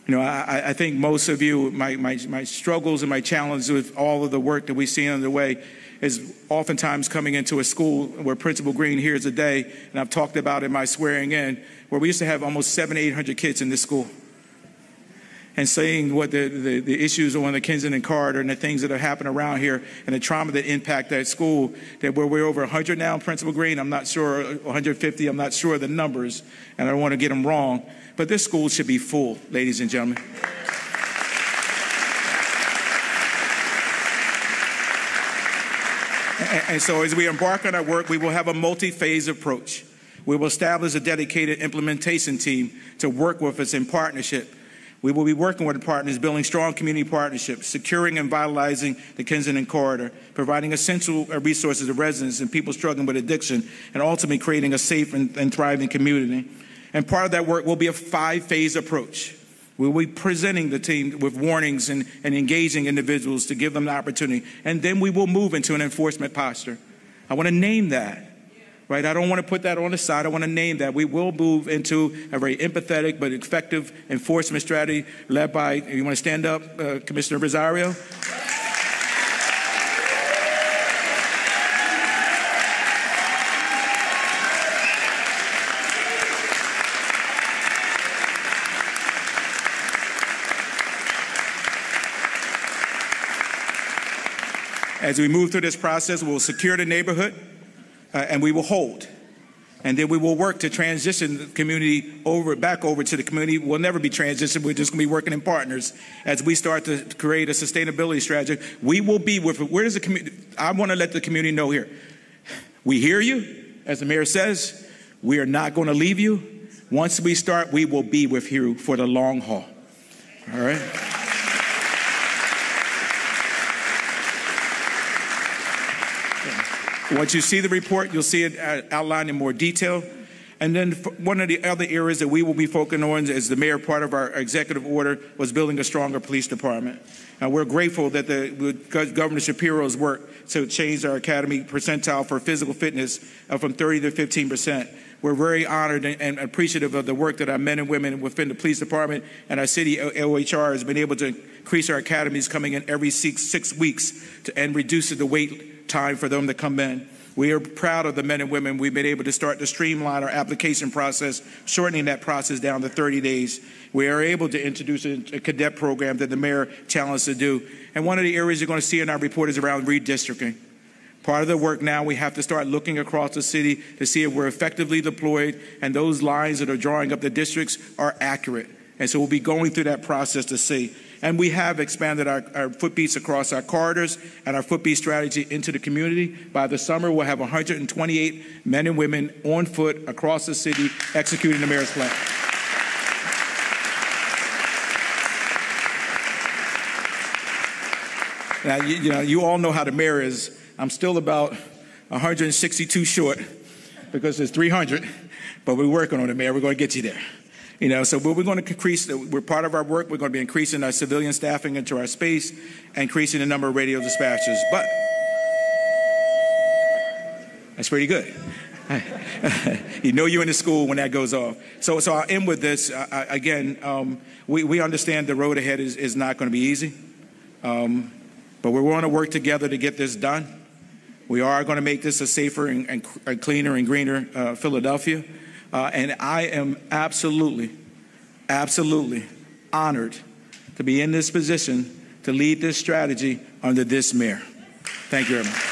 You know, I think most of you, my struggles and my challenges with all of the work that we see underway is oftentimes coming into a school where Principal Green hears a day, and I've talked about in my swearing in, where we used to have almost 700 to 800 kids in this school. And seeing what the issues on the Kensington corridor and the things that have happened around here and the trauma that impact that school, that where we're over 100 now, Principal Green, I'm not sure, 150, I'm not sure of the numbers, and I don't want to get them wrong. But this school should be full, ladies and gentlemen. And so as we embark on our work, we will have a multi-phase approach. We will establish a dedicated implementation team to work with us in partnership. We will be working with partners, building strong community partnerships, securing and vitalizing the Kensington corridor, providing essential resources to residents and people struggling with addiction, and ultimately creating a safe and thriving community. And part of that work will be a 5-phase approach. We will be presenting the team with warnings and engaging individuals to give them the opportunity. And then we will move into an enforcement posture. I want to name that, right? I don't want to put that on the side. I want to name that. We will move into a very empathetic but effective enforcement strategy led by, you want to stand up, Commissioner Rosario? As we move through this process, we'll secure the neighborhood and we will hold. And then we will work to transition the community back over to the community. We'll never be transitioned. We're just going to be working in partners. As we start to create a sustainability strategy, we will be with, where does the community, I want to let the community know here. We hear you, as the mayor says. We are not going to leave you. Once we start, we will be with you for the long haul. All right? Once you see the report, you'll see it outlined in more detail. And then one of the other areas that we will be focusing on as the mayor, part of our executive order, was building a stronger police department. And we're grateful that Governor Shapiro's work to change our academy percentile for physical fitness from 30% to 15%. We're very honored and appreciative of the work that our men and women within the police department and our city OHR has been able to increase our academies coming in every six weeks and reduce the wait time for them to come in. We are proud of the men and women we've been able to start to streamline our application process, shortening that process down to 30 days. We are able to introduce a cadet program that the mayor challenged to do. And one of the areas you're going to see in our report is around redistricting. Part of the work now, we have to start looking across the city to see if we're effectively deployed and those lines that are drawing up the districts are accurate. And so we'll be going through that process to see. And we have expanded our footbeats across our corridors and our footbeat strategy into the community. By the summer, we'll have 128 men and women on foot across the city executing the mayor's plan. Now, you all know how the mayor is. I'm still about 162 short because there's 300, but we're working on it, Mayor. We're going to get you there. You know, so we're going to increase, we're part of our work, we're going to be increasing our civilian staffing into our space, increasing the number of radio dispatchers. But that's pretty good. You know you're in the school when that goes off. So I'll end with this. Again, we understand the road ahead is not going to be easy. But we're going to work together to get this done. We are going to make this a safer and cleaner and greener Philadelphia. And I am absolutely, absolutely honored to be in this position to lead this strategy under this mayor. Thank you very much.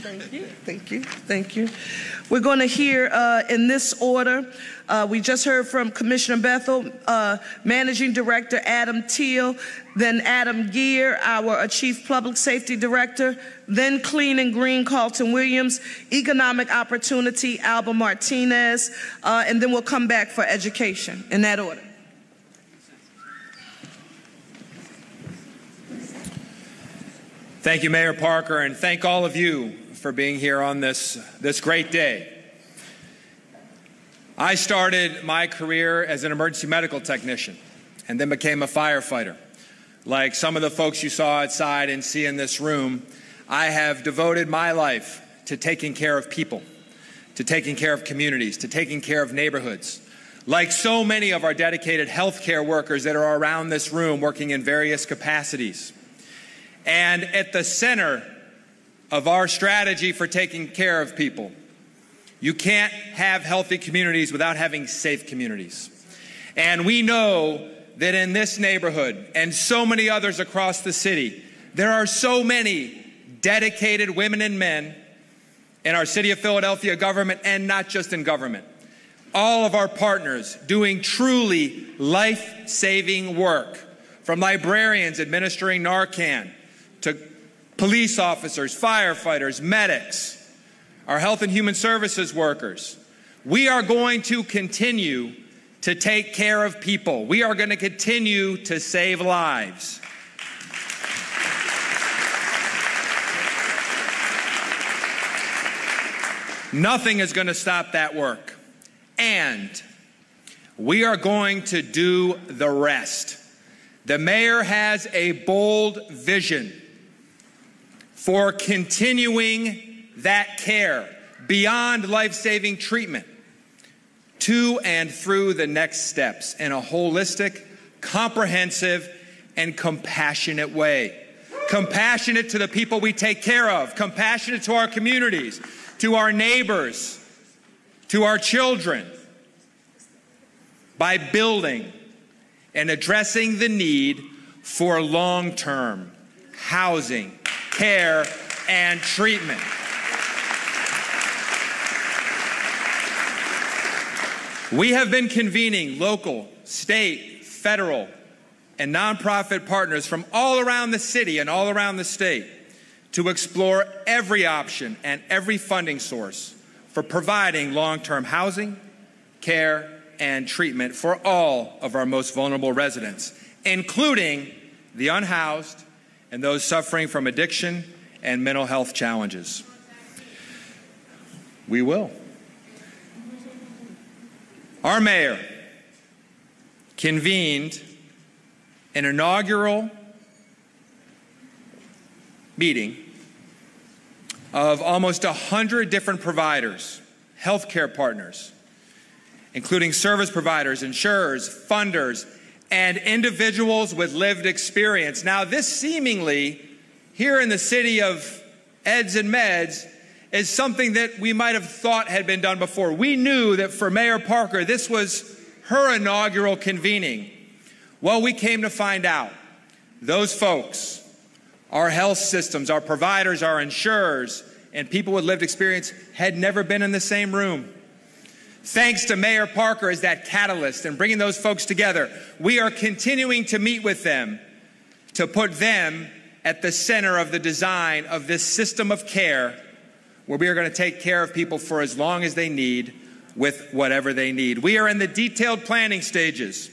Thank you. Thank you. Thank you. We're going to hear in this order. We just heard from Commissioner Bethel, Managing Director Adam Thiel, then Adam Geer, our Chief Public Safety Director, then Clean and Green Carlton Williams, Economic Opportunity Alba Martinez, and then we'll come back for education in that order. Thank you, Mayor Parker, and thank all of you for being here on this great day. I started my career as an emergency medical technician and then became a firefighter. Like some of the folks you saw outside and see in this room, I have devoted my life to taking care of people, to taking care of communities, to taking care of neighborhoods. Like so many of our dedicated healthcare workers that are around this room working in various capacities. And at the center of our strategy for taking care of people, you can't have healthy communities without having safe communities. And we know that in this neighborhood and so many others across the city, there are so many dedicated women and men in our City of Philadelphia government, and not just in government. All of our partners doing truly life-saving work, from librarians administering Narcan, to police officers, firefighters, medics, our health and human services workers. We are going to continue to take care of people. We are going to continue to save lives. Nothing is going to stop that work. And we are going to do the rest. The mayor has a bold vision for continuing that care beyond life-saving treatment to and through the next steps in a holistic, comprehensive, and compassionate way. Compassionate to the people we take care of, compassionate to our communities, to our neighbors, to our children, by building and addressing the need for long-term housing, care, and treatment. We have been convening local, state, federal, and nonprofit partners from all around the city and all around the state to explore every option and every funding source for providing long-term housing, care, and treatment for all of our most vulnerable residents, including the unhoused, and those suffering from addiction and mental health challenges. We will. Our mayor convened an inaugural meeting of almost 100 different providers, healthcare partners, including service providers, insurers, funders, and individuals with lived experience. Now, this seemingly, here in the city of Eds and Meds, is something that we might have thought had been done before. We knew that for Mayor Parker, this was her inaugural convening. Well, we came to find out those folks, our health systems, our providers, our insurers, and people with lived experience had never been in the same room. Thanks to Mayor Parker as that catalyst and bringing those folks together, we are continuing to meet with them to put them at the center of the design of this system of care where we are going to take care of people for as long as they need with whatever they need. We are in the detailed planning stages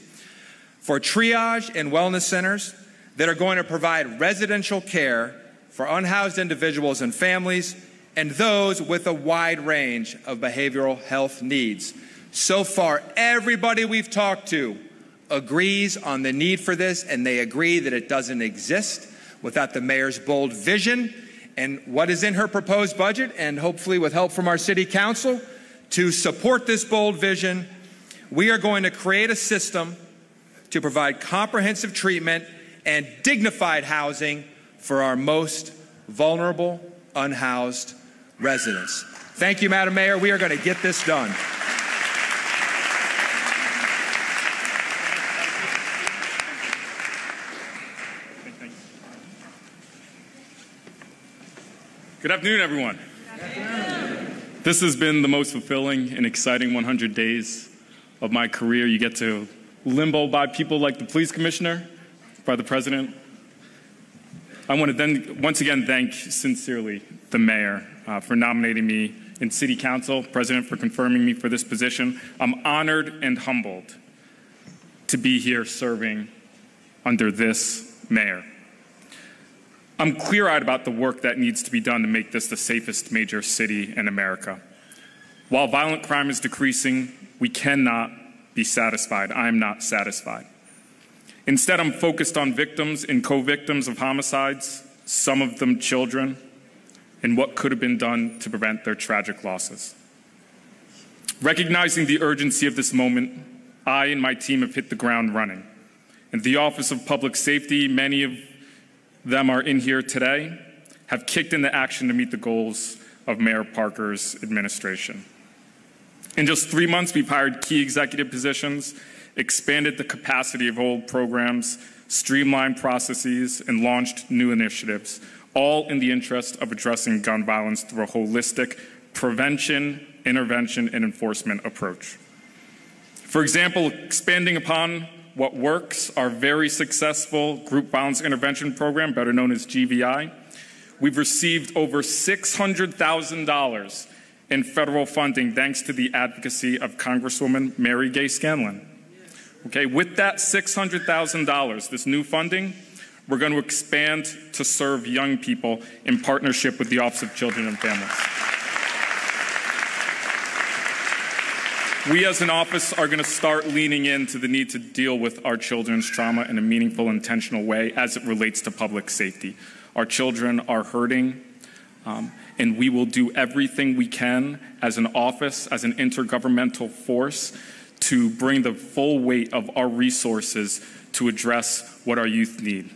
for triage and wellness centers that are going to provide residential care for unhoused individuals and families and those with a wide range of behavioral health needs. So far, everybody we've talked to agrees on the need for this, and they agree that it doesn't exist without the mayor's bold vision and what is in her proposed budget, and hopefully with help from our city council to support this bold vision. We are going to create a system to provide comprehensive treatment and dignified housing for our most vulnerable, unhoused residents. Thank you, Madam Mayor. We are going to get this done. Good afternoon, everyone. Good afternoon. This has been the most fulfilling and exciting 100 days of my career. You get to limbo by people like the police commissioner, by the president. I want to then once again thank sincerely the mayor for nominating me in city council, president for confirming me for this position. I'm honored and humbled to be here serving under this mayor. I'm clear-eyed about the work that needs to be done to make this the safest major city in America. While violent crime is decreasing, we cannot be satisfied. I am not satisfied. Instead, I'm focused on victims and co-victims of homicides, some of them children, and what could have been done to prevent their tragic losses. Recognizing the urgency of this moment, I and my team have hit the ground running. In the Office of Public Safety, many of them are in here today, have kicked into action to meet the goals of Mayor Parker's administration. In just 3 months, we've hired key executive positions, expanded the capacity of old programs, streamlined processes, and launched new initiatives, all in the interest of addressing gun violence through a holistic prevention, intervention, and enforcement approach. For example, expanding upon what works, our very successful Group Violence Intervention Program, better known as GVI. We've received over $600,000 in federal funding thanks to the advocacy of Congresswoman Mary Gay Scanlon. Okay, with that $600,000, this new funding, we're going to expand to serve young people in partnership with the Office of Children and Families. We as an office are going to start leaning into the need to deal with our children's trauma in a meaningful, intentional way as it relates to public safety. Our children are hurting, and we will do everything we can as an office, as an intergovernmental force, to bring the full weight of our resources to address what our youth need.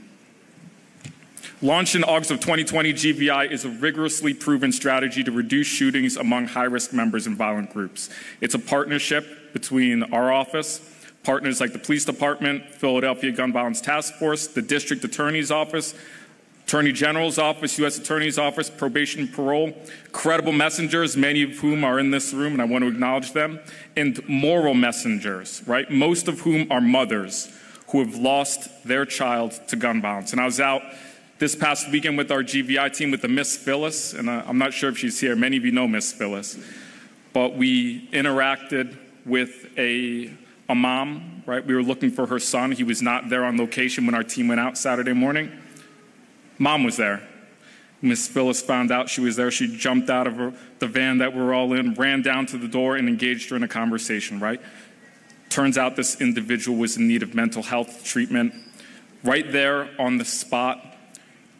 Launched in August of 2020, GVI is a rigorously proven strategy to reduce shootings among high-risk members and violent groups. It's a partnership between our office, partners like the Police Department, Philadelphia Gun Violence Task Force, the District Attorney's Office, Attorney General's Office, U.S. Attorney's Office, Probation and Parole, credible messengers, many of whom are in this room, and I want to acknowledge them, and moral messengers, right? Most of whom are mothers who have lost their child to gun violence. And I was out this past weekend with our GVI team with the Miss Phyllis, and I'm not sure if she's here. Many of you know Miss Phyllis. But we interacted with a mom, right? We were looking for her son. He was not there on location when our team went out Saturday morning. Mom was there. Miss Phyllis found out she was there. She jumped out of the van that we're all in, ran down to the door, and engaged her in a conversation, right? Turns out this individual was in need of mental health treatment. Right there on the spot,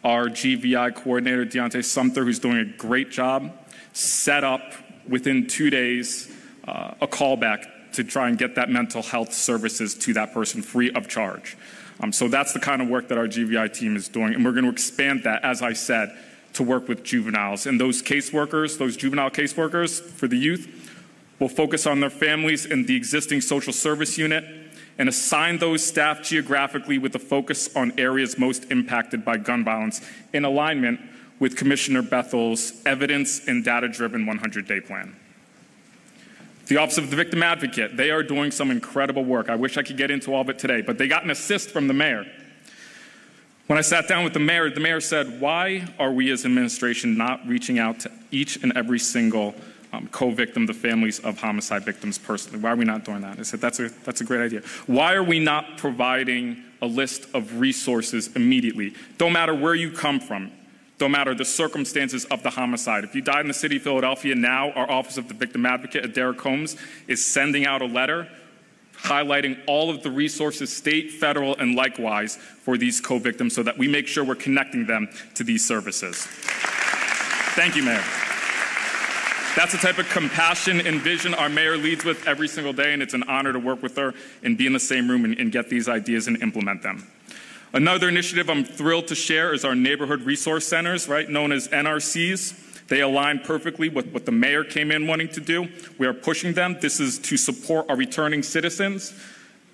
our GVI coordinator, Deontay Sumter, who's doing a great job, set up within 2 days a callback to try and get that mental health services to that person free of charge. So that's the kind of work that our GVI team is doing, and we're going to expand that, as I said, to work with juveniles. And those caseworkers, those juvenile caseworkers for the youth, will focus on their families and the existing social service unit, and assign those staff geographically with a focus on areas most impacted by gun violence in alignment with Commissioner Bethel's evidence and data-driven 100-day plan. The Office of the Victim Advocate, they are doing some incredible work. I wish I could get into all of it today, but they got an assist from the mayor. When I sat down with the mayor said, why are we as administration not reaching out to each and every single co-victim the families of homicide victims personally. Why are we not doing that? I said, that's a great idea. Why are we not providing a list of resources immediately? Don't matter where you come from. Don't matter the circumstances of the homicide. If you died in the city of Philadelphia now, our Office of the Victim Advocate at Derek Holmes is sending out a letter highlighting all of the resources, state, federal, and likewise for these co-victims so that we make sure we're connecting them to these services. Thank you, Mayor. That's the type of compassion and vision our mayor leads with every single day, and it's an honor to work with her and be in the same room and get these ideas and implement them. Another initiative I'm thrilled to share is our neighborhood resource centers, right, known as NRCs. They align perfectly with what the mayor came in wanting to do. We are pushing them. This is to support our returning citizens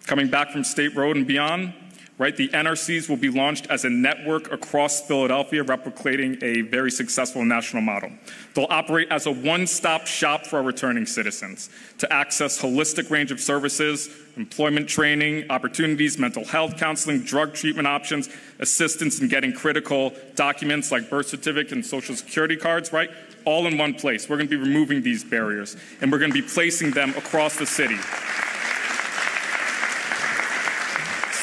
coming back from State Road and beyond. Right, the NRCs will be launched as a network across Philadelphia, replicating a very successful national model. They'll operate as a one-stop shop for our returning citizens to access holistic range of services, employment training, opportunities, mental health counseling, drug treatment options, assistance in getting critical documents like birth certificate and social security cards, right? All in one place. We're going to be removing these barriers, and we're going to be placing them across the city.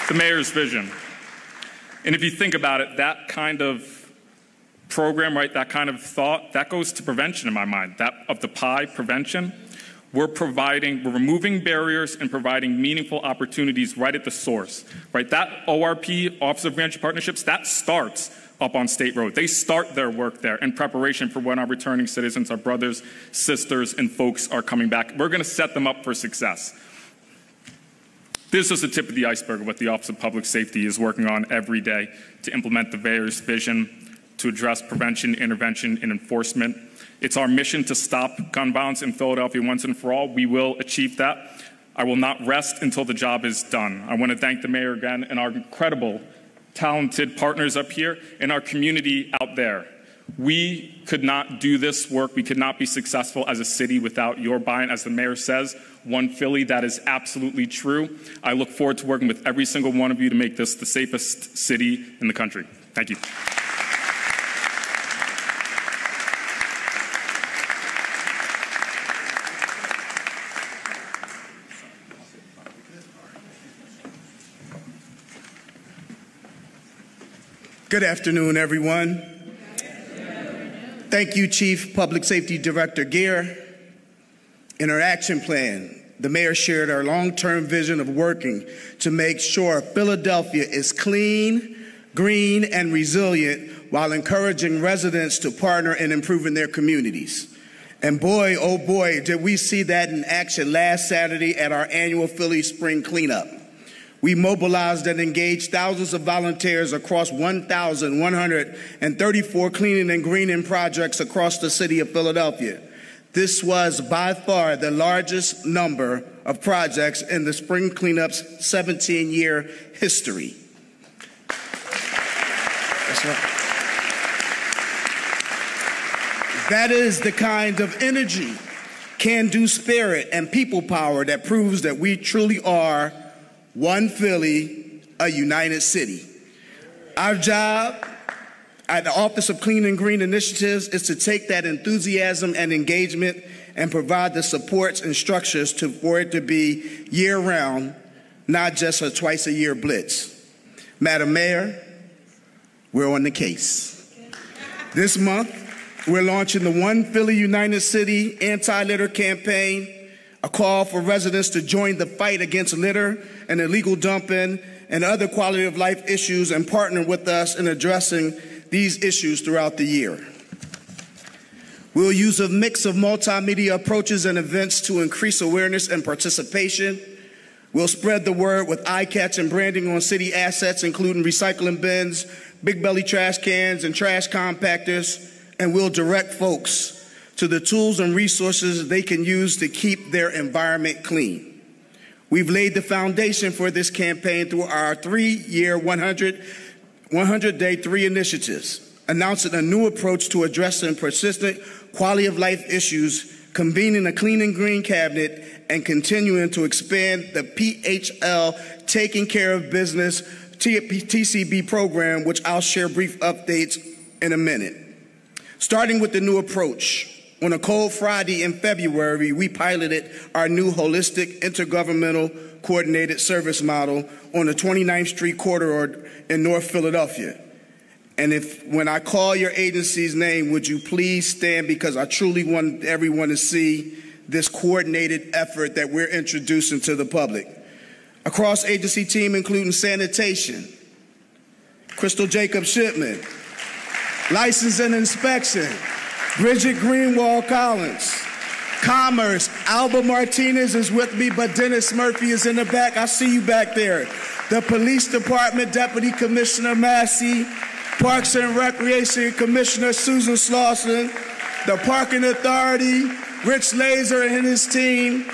The mayor's vision. And if you think about it, that kind of program, right, that kind of thought, that goes to prevention in my mind, that of the pie, prevention. We're removing barriers and providing meaningful opportunities right at the source, right? That ORP, Office of Ranch Partnerships, that starts up on State Road. They start their work there in preparation for when our returning citizens, our brothers, sisters, and folks are coming back. We're going to set them up for success. This is the tip of the iceberg of what the Office of Public Safety is working on every day to implement the mayor's vision to address prevention, intervention, and enforcement. It's our mission to stop gun violence in Philadelphia once and for all. We will achieve that. I will not rest until the job is done. I want to thank the mayor again and our incredible, talented partners up here and our community out there. We could not do this work. We could not be successful as a city without your buy-in. As the mayor says, one Philly, that is absolutely true. I look forward to working with every single one of you to make this the safest city in the country. Thank you. Good afternoon, everyone. Thank you, Chief Public Safety Director Gear. In our action plan, the mayor shared our long-term vision of working to make sure Philadelphia is clean, green, and resilient while encouraging residents to partner in improving their communities. And boy, oh boy, did we see that in action last Saturday at our annual Philly Spring Cleanup. We mobilized and engaged thousands of volunteers across 1,134 cleaning and greening projects across the city of Philadelphia. This was by far the largest number of projects in the Spring Cleanup's 17-year history. That's right. That is the kind of energy, can-do spirit, and people power that proves that we truly are one Philly, a united city. Our job at the Office of Clean and Green Initiatives is to take that enthusiasm and engagement and provide the supports and structures for it to be year-round, not just a twice-a-year blitz. Madam Mayor, we're on the case. This month, we're launching the One Philly United City Anti-Litter Campaign, a call for residents to join the fight against litter and illegal dumping and other quality of life issues and partner with us in addressing these issues throughout the year. We'll use a mix of multimedia approaches and events to increase awareness and participation. We'll spread the word with eye-catch and branding on city assets, including recycling bins, big belly trash cans, and trash compactors, and we'll direct folks to the tools and resources they can use to keep their environment clean. We've laid the foundation for this campaign through our three-year, 100-day three initiatives, announcing a new approach to addressing persistent quality of life issues, convening a clean and green cabinet, and continuing to expand the PHL Taking Care of Business TCB program, which I'll share brief updates in a minute. Starting with the new approach, On a cold Friday in February, we piloted our new holistic intergovernmental coordinated service model on the 29th Street corridor in North Philadelphia. And when I call your agency's name, would you please stand, because I truly want everyone to see this coordinated effort that we're introducing to the public. A cross-agency team including sanitation, Crystal Jacob Shipman, license and inspection, Bridget Greenwald Collins, commerce, Alba Martinez is with me, but Dennis Murphy is in the back. I see you back there. The police department, Deputy Commissioner Massey, Parks and Recreation Commissioner Susan Slauson, the Parking Authority, Rich Laser and his team,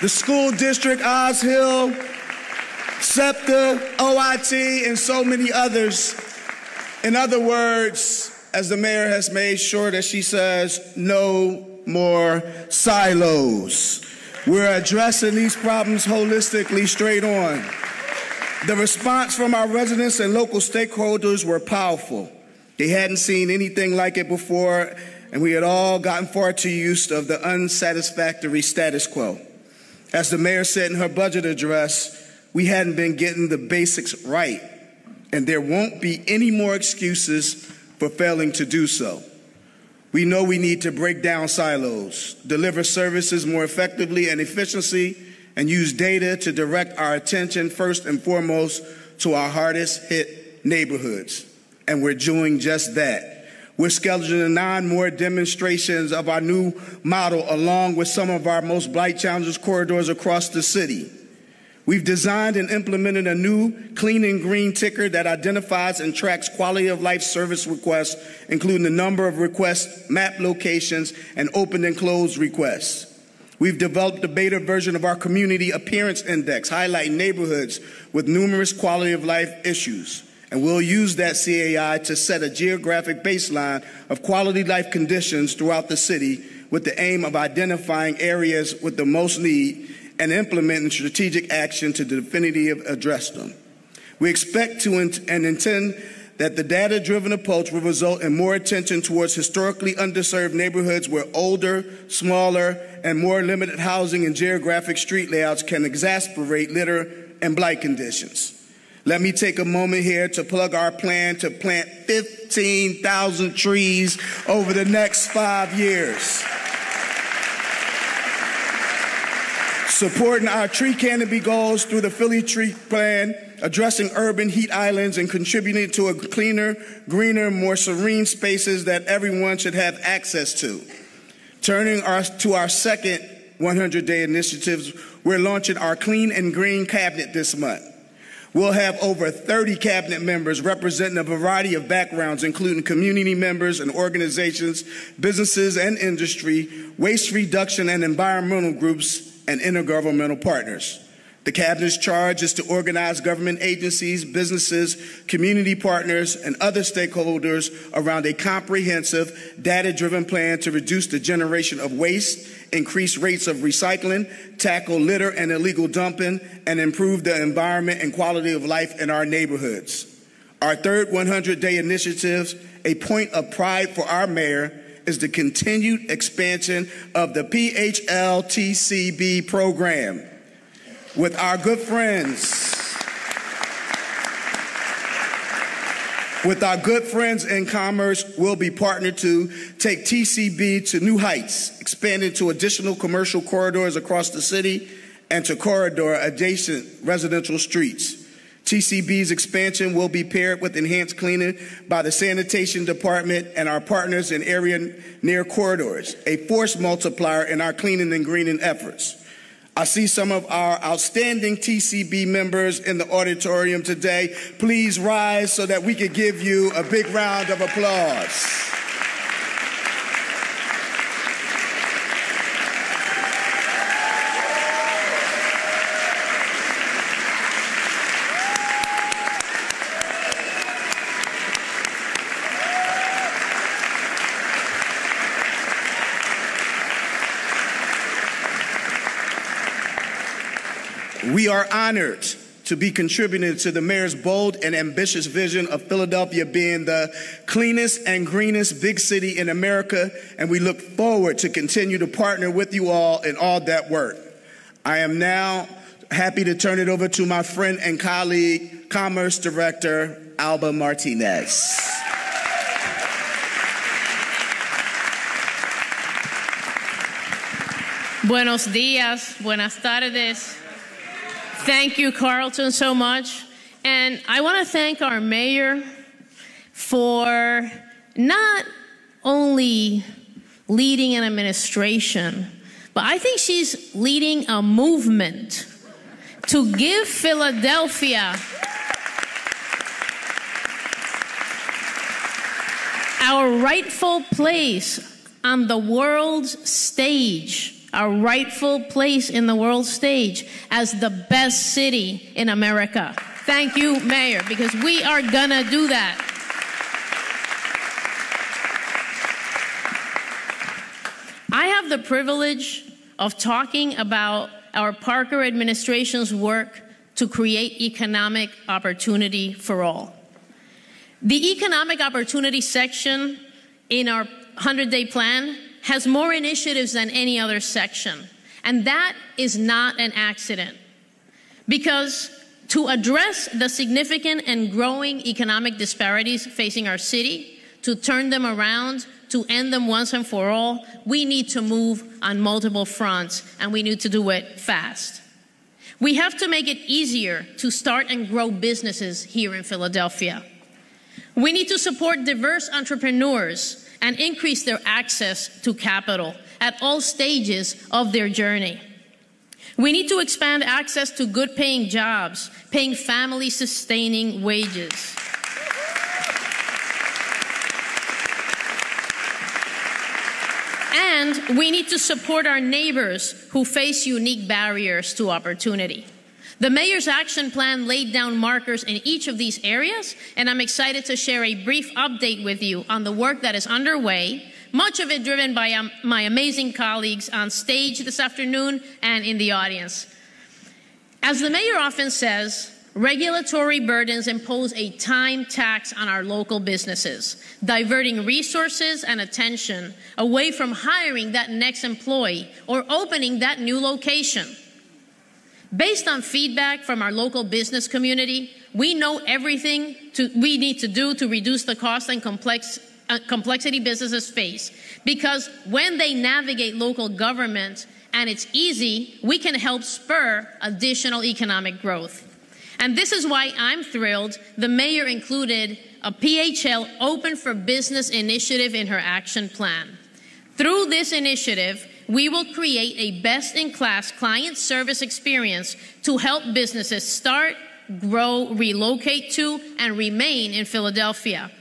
the School District, Oz Hill, SEPTA, OIT, and so many others. In other words, as the mayor has made sure that she says, no more silos. We're addressing these problems holistically, straight on. The response from our residents and local stakeholders were powerful. They hadn't seen anything like it before, and we had all gotten far too used of the unsatisfactory status quo. As the mayor said in her budget address, we hadn't been getting the basics right, and there won't be any more excuses for failing to do so. We know we need to break down silos, deliver services more effectively and efficiently, and use data to direct our attention first and foremost to our hardest hit neighborhoods. And we're doing just that. We're scheduling 9 more demonstrations of our new model along with some of our most blight challenges corridors across the city. We've designed and implemented a new clean and green ticker that identifies and tracks quality of life service requests, including the number of requests, map locations, and open and closed requests. We've developed a beta version of our Community Appearance Index, highlighting neighborhoods with numerous quality of life issues. And we'll use that CAI to set a geographic baseline of quality life conditions throughout the city with the aim of identifying areas with the most need and implementing strategic action to definitively address them. We expect to and intend that the data-driven approach will result in more attention towards historically underserved neighborhoods where older, smaller, and more limited housing and geographic street layouts can exacerbate litter and blight conditions. Let me take a moment here to plug our plan to plant 15,000 trees over the next 5 years. Supporting our tree canopy goals through the Philly Tree Plan, addressing urban heat islands, and contributing to a cleaner, greener, more serene spaces that everyone should have access to. Turning to our second 100-day initiatives, we're launching our Clean and Green Cabinet this month. We'll have over 30 cabinet members representing a variety of backgrounds, including community members and organizations, businesses and industry, waste reduction and environmental groups, and intergovernmental partners. The cabinet's charge is to organize government agencies, businesses, community partners, and other stakeholders around a comprehensive, data-driven plan to reduce the generation of waste, increase rates of recycling, tackle litter and illegal dumping, and improve the environment and quality of life in our neighborhoods. Our third 100-day initiative, a point of pride for our mayor, is the continued expansion of the PHLTCB program with our good friends. With our good friends in commerce, we'll be partnered to take TCB to new heights, expanding to additional commercial corridors across the city and to corridor adjacent residential streets. TCB's expansion will be paired with enhanced cleaning by the sanitation department and our partners in area near corridors, a force multiplier in our cleaning and greening efforts. I see some of our outstanding TCB members in the auditorium today. Please rise so that we can give you a big round of applause. We are honored to be contributing to the mayor's bold and ambitious vision of Philadelphia being the cleanest and greenest big city in America, and we look forward to continue to partner with you all in all that work. I am now happy to turn it over to my friend and colleague, Commerce Director Alba Martinez. Buenos días, buenas tardes. Thank you, Carlton, so much. And I want to thank our mayor for not only leading an administration, but I think she's leading a movement to give Philadelphia our rightful place on the world's stage. Our rightful place in the world stage as the best city in America. Thank you, Mayor, because we are gonna do that. I have the privilege of talking about our Parker administration's work to create economic opportunity for all. The economic opportunity section in our 100-day plan has more initiatives than any other section. And that is not an accident. Because to address the significant and growing economic disparities facing our city, to turn them around, to end them once and for all, we need to move on multiple fronts, and we need to do it fast. We have to make it easier to start and grow businesses here in Philadelphia. We need to support diverse entrepreneurs and increase their access to capital at all stages of their journey. We need to expand access to good-paying jobs, paying family-sustaining wages. And we need to support our neighbors who face unique barriers to opportunity. The mayor's action plan laid down markers in each of these areas, and I'm excited to share a brief update with you on the work that is underway, much of it driven by my amazing colleagues on stage this afternoon and in the audience. As the mayor often says, regulatory burdens impose a time tax on our local businesses, diverting resources and attention away from hiring that next employee or opening that new location. Based on feedback from our local business community, we know everything we need to do to reduce the cost and complexity businesses face. Because when they navigate local government and it's easy, we can help spur additional economic growth. And this is why I'm thrilled the mayor included a PHL Open for Business initiative in her action plan. Through this initiative, we will create a best-in-class client service experience to help businesses start, grow, relocate to, and remain in Philadelphia.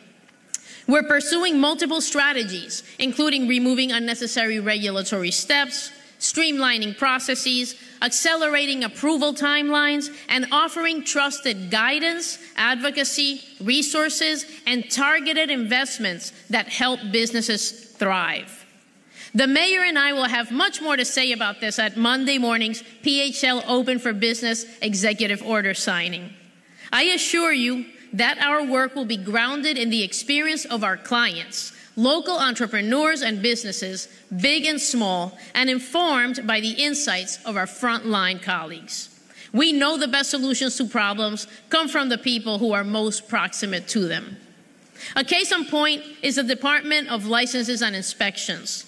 We're pursuing multiple strategies, including removing unnecessary regulatory steps, streamlining processes, accelerating approval timelines, and offering trusted guidance, advocacy, resources, and targeted investments that help businesses thrive. The mayor and I will have much more to say about this at Monday morning's PHL Open for Business executive order signing. I assure you that our work will be grounded in the experience of our clients, local entrepreneurs and businesses, big and small, and informed by the insights of our frontline colleagues. We know the best solutions to problems come from the people who are most proximate to them. A case in point is the Department of Licenses and Inspections.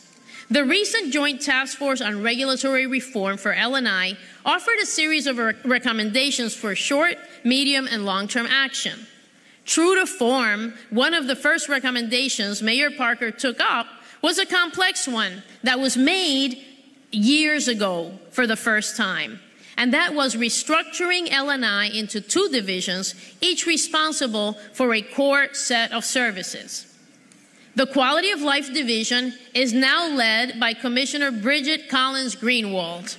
The recent Joint Task Force on Regulatory Reform for L&I offered a series of recommendations for short, medium, and long-term action. True to form, one of the first recommendations Mayor Parker took up was a complex one that was made years ago for the first time, and that was restructuring L&I into two divisions, each responsible for a core set of services. The Quality of Life Division is now led by Commissioner Bridget Collins Greenwald.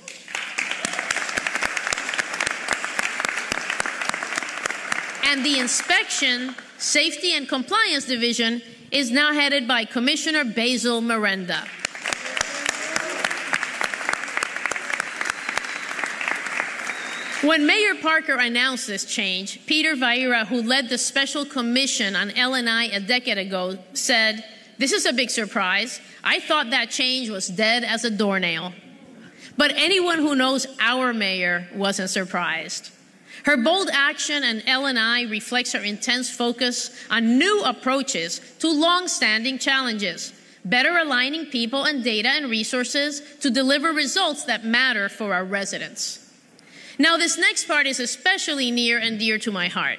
And the Inspection, Safety and Compliance Division is now headed by Commissioner Basil Miranda. When Mayor Parker announced this change, Peter Vieira, who led the Special Commission on L&I a decade ago, said, "This is a big surprise. I thought that change was dead as a doornail." But anyone who knows our mayor wasn't surprised. Her bold action on L&I reflects her intense focus on new approaches to long-standing challenges, better aligning people and data and resources to deliver results that matter for our residents. Now, this next part is especially near and dear to my heart.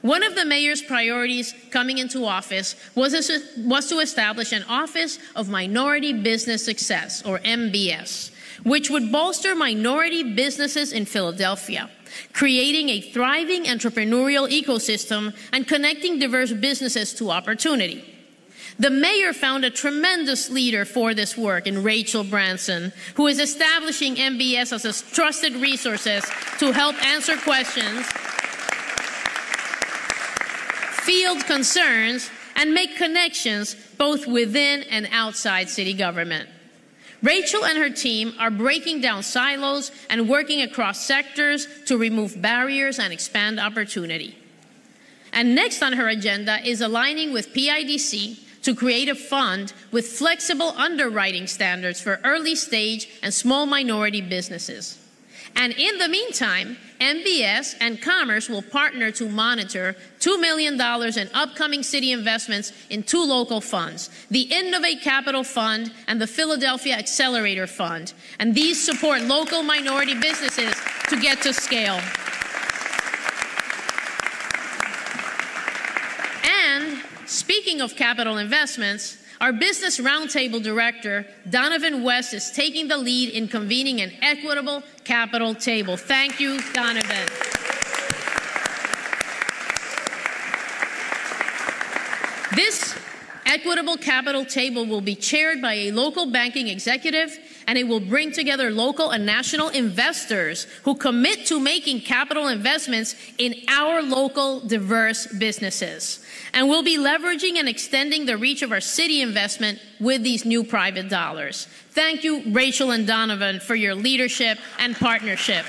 One of the mayor's priorities coming into office was to establish an Office of Minority Business Success, or MBS, which would bolster minority businesses in Philadelphia, creating a thriving entrepreneurial ecosystem and connecting diverse businesses to opportunity. The mayor found a tremendous leader for this work in Rachel Branson, who is establishing MBS as a trusted resource to help answer questions, field concerns, and make connections both within and outside city government. Rachel and her team are breaking down silos and working across sectors to remove barriers and expand opportunity. And next on her agenda is aligning with PIDC to create a fund with flexible underwriting standards for early stage and small minority businesses. And in the meantime, MBS and Commerce will partner to monitor $2 million in upcoming city investments in two local funds, the Innovate Capital Fund and the Philadelphia Accelerator Fund. And these support local minority businesses to get to scale. And speaking of capital investments, our Business Roundtable Director, Donovan West, is taking the lead in convening an equitable capital table. Thank you, Donovan. This equitable capital table will be chaired by a local banking executive, and it will bring together local and national investors who commit to making capital investments in our local diverse businesses. And we'll be leveraging and extending the reach of our city investment with these new private dollars. Thank you, Rachel and Donovan, for your leadership and partnership.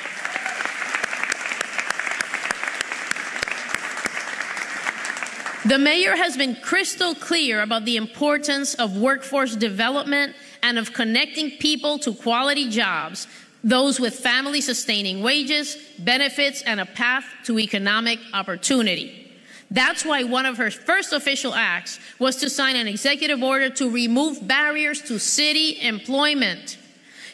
The mayor has been crystal clear about the importance of workforce development and of connecting people to quality jobs, those with family-sustaining wages, benefits, and a path to economic opportunity. That's why one of her first official acts was to sign an executive order to remove barriers to city employment.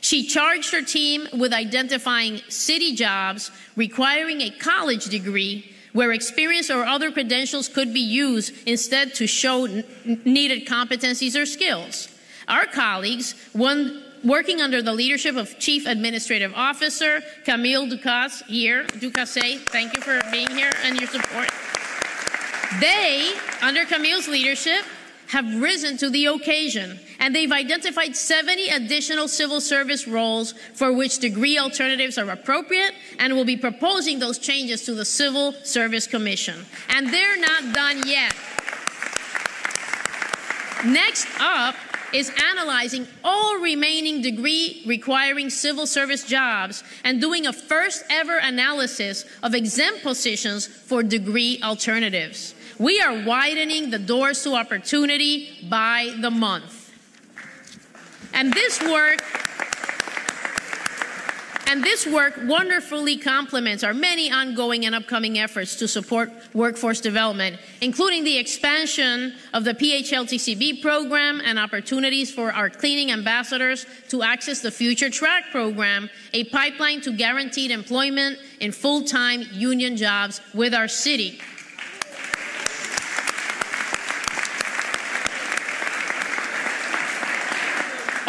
She charged her team with identifying city jobs requiring a college degree where experience or other credentials could be used instead to show needed competencies or skills. Our colleagues, one working under the leadership of Chief Administrative Officer Camille Ducasse here, Ducasse, thank you for being here and your support. They, under Camille's leadership, have risen to the occasion, and they've identified 70 additional civil service roles for which degree alternatives are appropriate, and will be proposing those changes to the Civil Service Commission. And they're not done yet. Next up is analyzing all remaining degree-requiring civil service jobs and doing a first-ever analysis of exempt positions for degree alternatives. We are widening the doors to opportunity by the month. And this work wonderfully complements our many ongoing and upcoming efforts to support workforce development, including the expansion of the PHLTCB program and opportunities for our cleaning ambassadors to access the Future Track program, a pipeline to guaranteed employment in full-time union jobs with our city.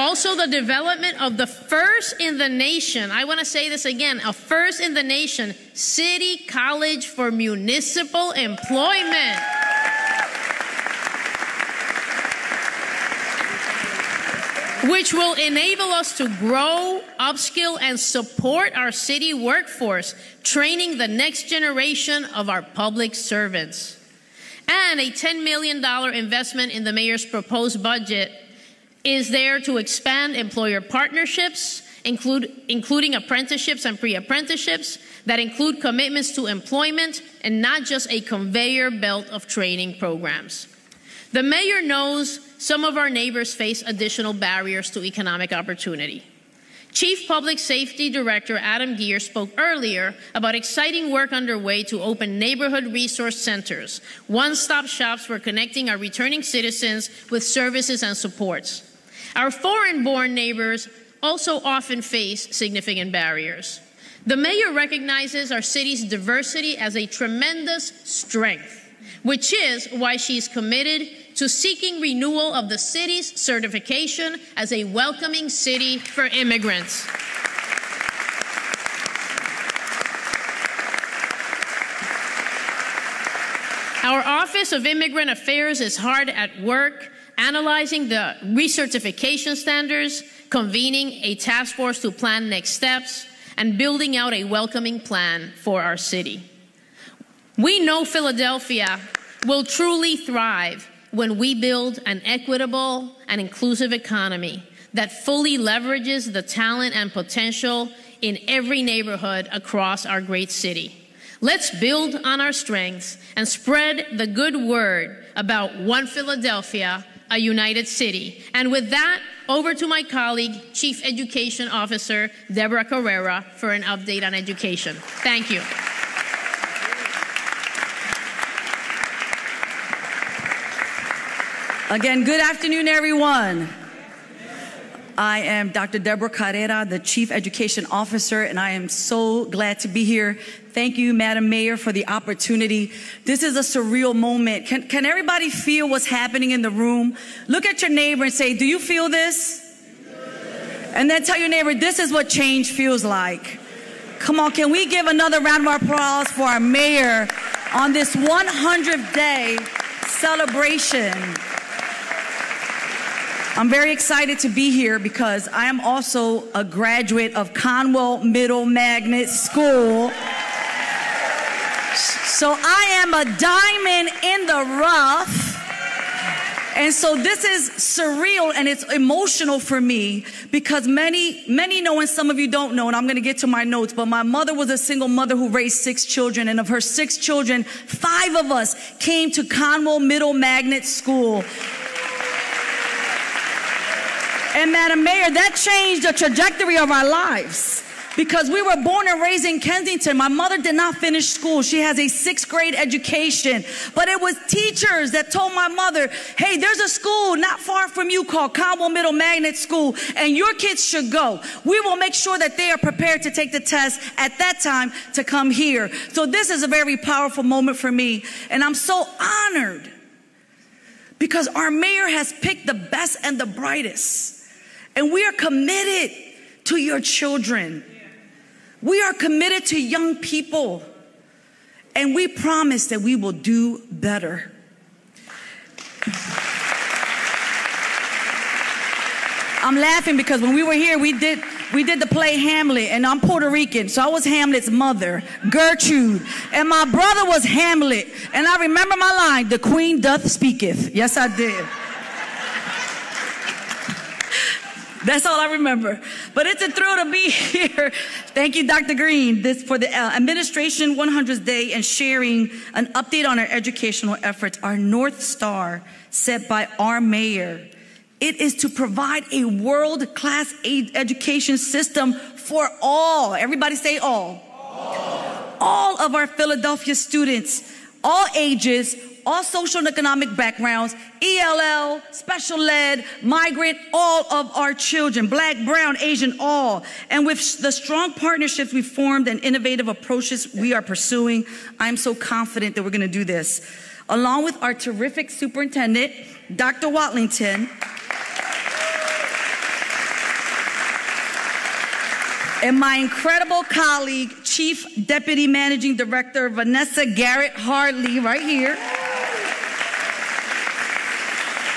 Also, the development of the first in the nation, I want to say this again, a first in the nation, City College for Municipal Employment. Which will enable us to grow, upskill, and support our city workforce, training the next generation of our public servants. And a $10 million investment in the mayor's proposed budget is there to expand employer partnerships, including apprenticeships and pre-apprenticeships, that include commitments to employment and not just a conveyor belt of training programs. The mayor knows some of our neighbors face additional barriers to economic opportunity. Chief Public Safety Director Adam Geer spoke earlier about exciting work underway to open neighborhood resource centers, one-stop shops for connecting our returning citizens with services and supports. Our foreign-born neighbors also often face significant barriers. The mayor recognizes our city's diversity as a tremendous strength, which is why she is committed to seeking renewal of the city's certification as a welcoming city for immigrants. Our Office of Immigrant Affairs is hard at work analyzing the recertification standards, convening a task force to plan next steps, and building out a welcoming plan for our city. We know Philadelphia will truly thrive when we build an equitable and inclusive economy that fully leverages the talent and potential in every neighborhood across our great city. Let's build on our strengths and spread the good word about One Philadelphia, a United City. And with that, over to my colleague, Chief Education Officer Deborah Carrera, for an update on education. Thank you. Again, good afternoon, everyone. I am Dr. Deborah Carrera, the Chief Education Officer, and I am so glad to be here. Thank you, Madam Mayor, for the opportunity. This is a surreal moment. Can everybody feel what's happening in the room? Look at your neighbor and say, do you feel this? And then tell your neighbor, this is what change feels like. Come on, can we give another round of applause for our mayor on this 100th day celebration? I'm very excited to be here because I am also a graduate of Conwell Middle Magnet School. So I am a diamond in the rough. And so this is surreal and it's emotional for me because many know and some of you don't know, and I'm gonna get to my notes, but my mother was a single mother who raised 6 children, and of her 6 children, 5 of us came to Conwell Middle Magnet School. And Madam Mayor, that changed the trajectory of our lives because we were born and raised in Kensington. My mother did not finish school. She has a 6th grade education, but it was teachers that told my mother, hey, there's a school not far from you called Conwell Middle Magnet School, and your kids should go. We will make sure that they are prepared to take the test at that time to come here. So this is a very powerful moment for me, and I'm so honored because our mayor has picked the best and the brightest. And we are committed to your children. We are committed to young people. And we promise that we will do better. I'm laughing because when we were here, we did the play Hamlet, and I'm Puerto Rican, so I was Hamlet's mother, Gertrude, and my brother was Hamlet. And I remember my line, the Queen doth speaketh. Yes, I did. That's all I remember. But it's a thrill to be here. Thank you, Dr. Green, for the administration 100th day and sharing an update on our educational efforts. Our North Star set by our mayor, it is to provide a world-class education system for all. Everybody say all. All of our Philadelphia students, all ages, all social and economic backgrounds, ELL, special ed, migrant, all of our children, black, brown, Asian, all. And with the strong partnerships we formed and innovative approaches we are pursuing, I'm so confident that we're gonna do this. Along with our terrific superintendent, Dr. Watlington, and my incredible colleague, Chief Deputy Managing Director, Vanessa Garrett Hartley, right here.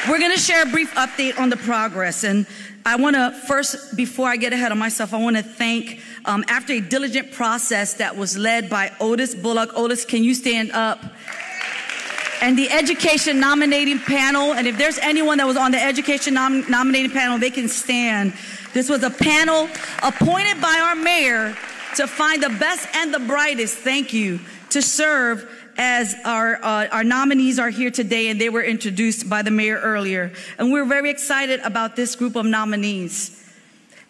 We're gonna share a brief update on the progress, and I wanna first, before I get ahead of myself, I wanna thank, after a diligent process that was led by Otis Bullock. Otis, can you stand up? And the education nominating panel, and if there's anyone that was on the education nominating panel, they can stand. This was a panel appointed by our mayor to find the best and the brightest, thank you, to serve as our nominees are here today, and they were introduced by the mayor earlier. And we're very excited about this group of nominees.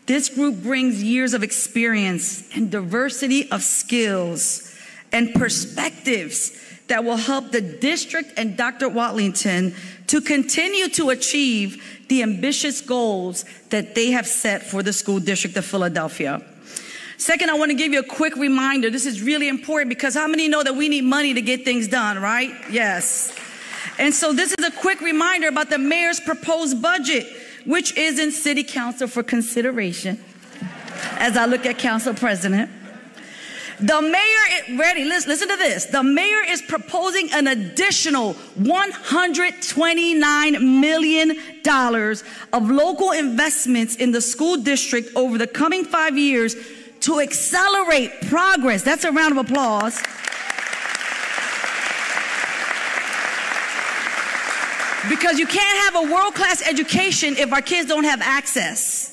This group brings years of experience and diversity of skills and perspectives that will help the district and Dr. Watlington to continue to achieve the ambitious goals that they have set for the school district of Philadelphia. Second, I want to give you a quick reminder. This is really important because how many know that we need money to get things done, right? Yes. And so this is a quick reminder about the mayor's proposed budget, which is in City Council for consideration. As I look at Council President, the mayor, ready, listen to this. The mayor is proposing an additional $129 million of local investments in the school district over the coming 5 years to accelerate progress. That's a round of applause. Because you can't have a world-class education if our kids don't have access.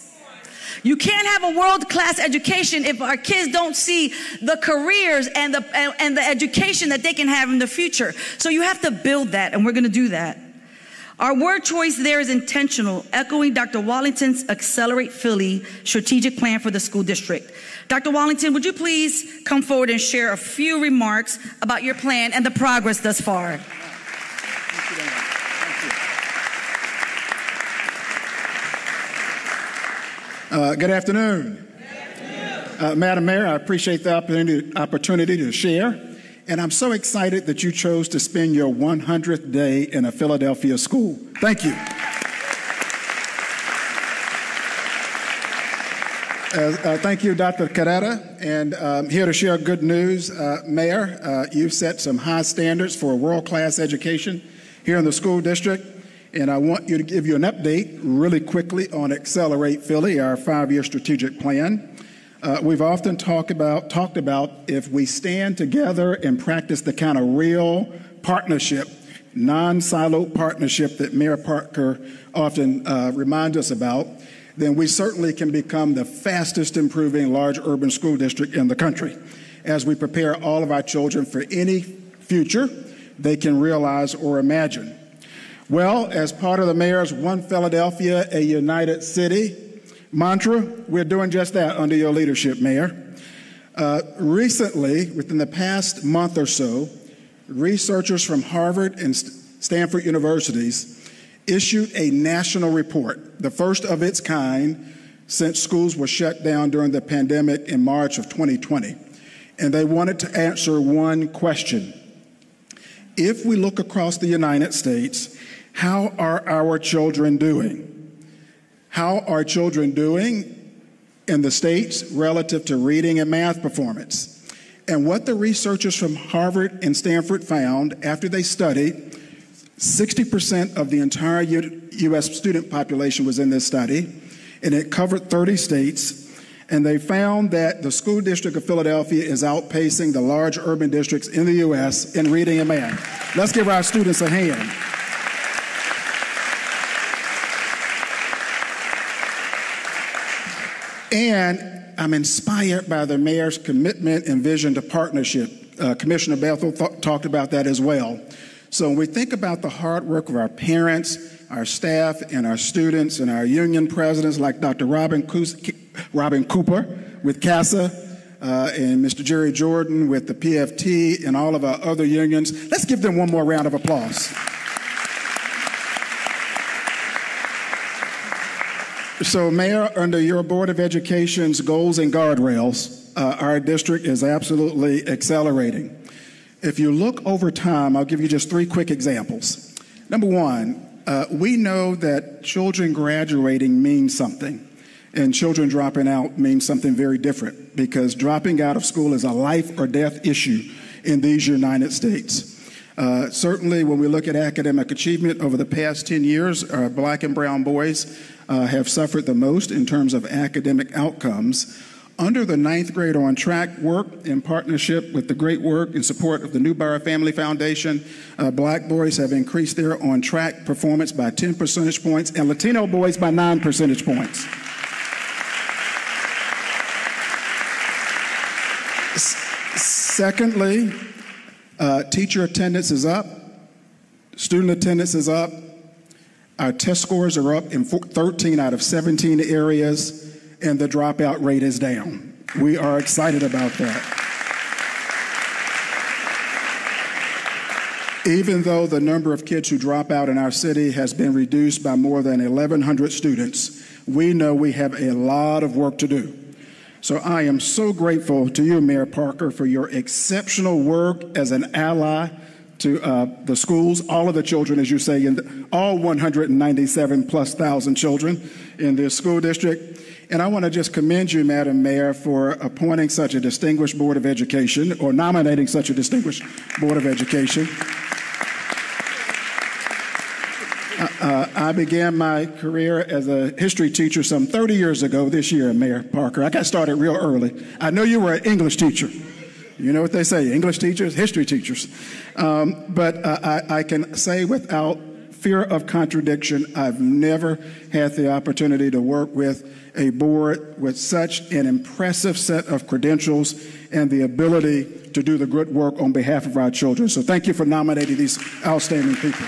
You can't have a world-class education if our kids don't see the careers and the education that they can have in the future. So you have to build that, and we're going to do that. Our word choice there is intentional, echoing Dr. Watlington's Accelerate Philly strategic plan for the school district. Dr. Watlington, would you please come forward and share a few remarks about your plan and the progress thus far? Good afternoon. Madam Mayor, I appreciate the opportunity to share, and I'm so excited that you chose to spend your 100th day in a Philadelphia school. Thank you. Thank you, Dr. Carrera, and I'm here to share good news. Mayor, you've set some high standards for a world-class education here in the school district. And I want you to give you an update really quickly on Accelerate Philly, our 5-year strategic plan. We've often talked about if we stand together and practice the kind of real partnership, non-siloed partnership that Mayor Parker often reminds us about, then we certainly can become the fastest improving large urban school district in the country. As we prepare all of our children for any future they can realize or imagine. Well, as part of the mayor's One Philadelphia, a United City mantra, we're doing just that under your leadership, Mayor. Recently, within the past month or so, researchers from Harvard and Stanford universities issued a national report, the first of its kind since schools were shut down during the pandemic in March of 2020. And they wanted to answer one question. If we look across the United States, how are our children doing? How are children doing in the States relative to reading and math performance? And what the researchers from Harvard and Stanford found after they studied, 60% of the entire U.S. student population was in this study, and it covered 30 states, and they found that the school district of Philadelphia is outpacing the large urban districts in the U.S. in reading and math. Let's give our students a hand. And I'm inspired by the mayor's commitment and vision to partnership. Commissioner Bethel talked about that as well. So when we think about the hard work of our parents, our staff, and our students, and our union presidents like Dr. Robin Cooper with CASA, and Mr. Jerry Jordan with the PFT, and all of our other unions, let's give them one more round of applause. So, Mayor, under your Board of Education's goals and guardrails, our district is absolutely accelerating. If you look over time, I'll give you just 3 quick examples. Number one, we know that children graduating means something, and children dropping out means something very different, because dropping out of school is a life or death issue in these United States. Certainly, when we look at academic achievement over the past 10 years, our black and brown boys have suffered the most in terms of academic outcomes. Under the 9th grade on track work, in partnership with the great work and support of the Neubauer Family Foundation, black boys have increased their on track performance by 10 percentage points and Latino boys by 9 percentage points. Secondly, teacher attendance is up, student attendance is up, our test scores are up in 13 out of 17 areas, and the dropout rate is down. We are excited about that. Even though the number of kids who drop out in our city has been reduced by more than 1,100 students, we know we have a lot of work to do. So I am so grateful to you, Mayor Parker, for your exceptional work as an ally to the schools, all of the children, as you say, all 197,000+ children in this school district. And I want to just commend you, Madam Mayor, for appointing such a distinguished Board of Education, or nominating such a distinguished Board of Education. I began my career as a history teacher some 30 years ago this year, Mayor Parker. I got started real early. I know you were an English teacher. You know what they say, English teachers, history teachers. But I can say without fear of contradiction, I've never had the opportunity to work with a board with such an impressive set of credentials and the ability to do the good work on behalf of our children. So thank you for nominating these outstanding people.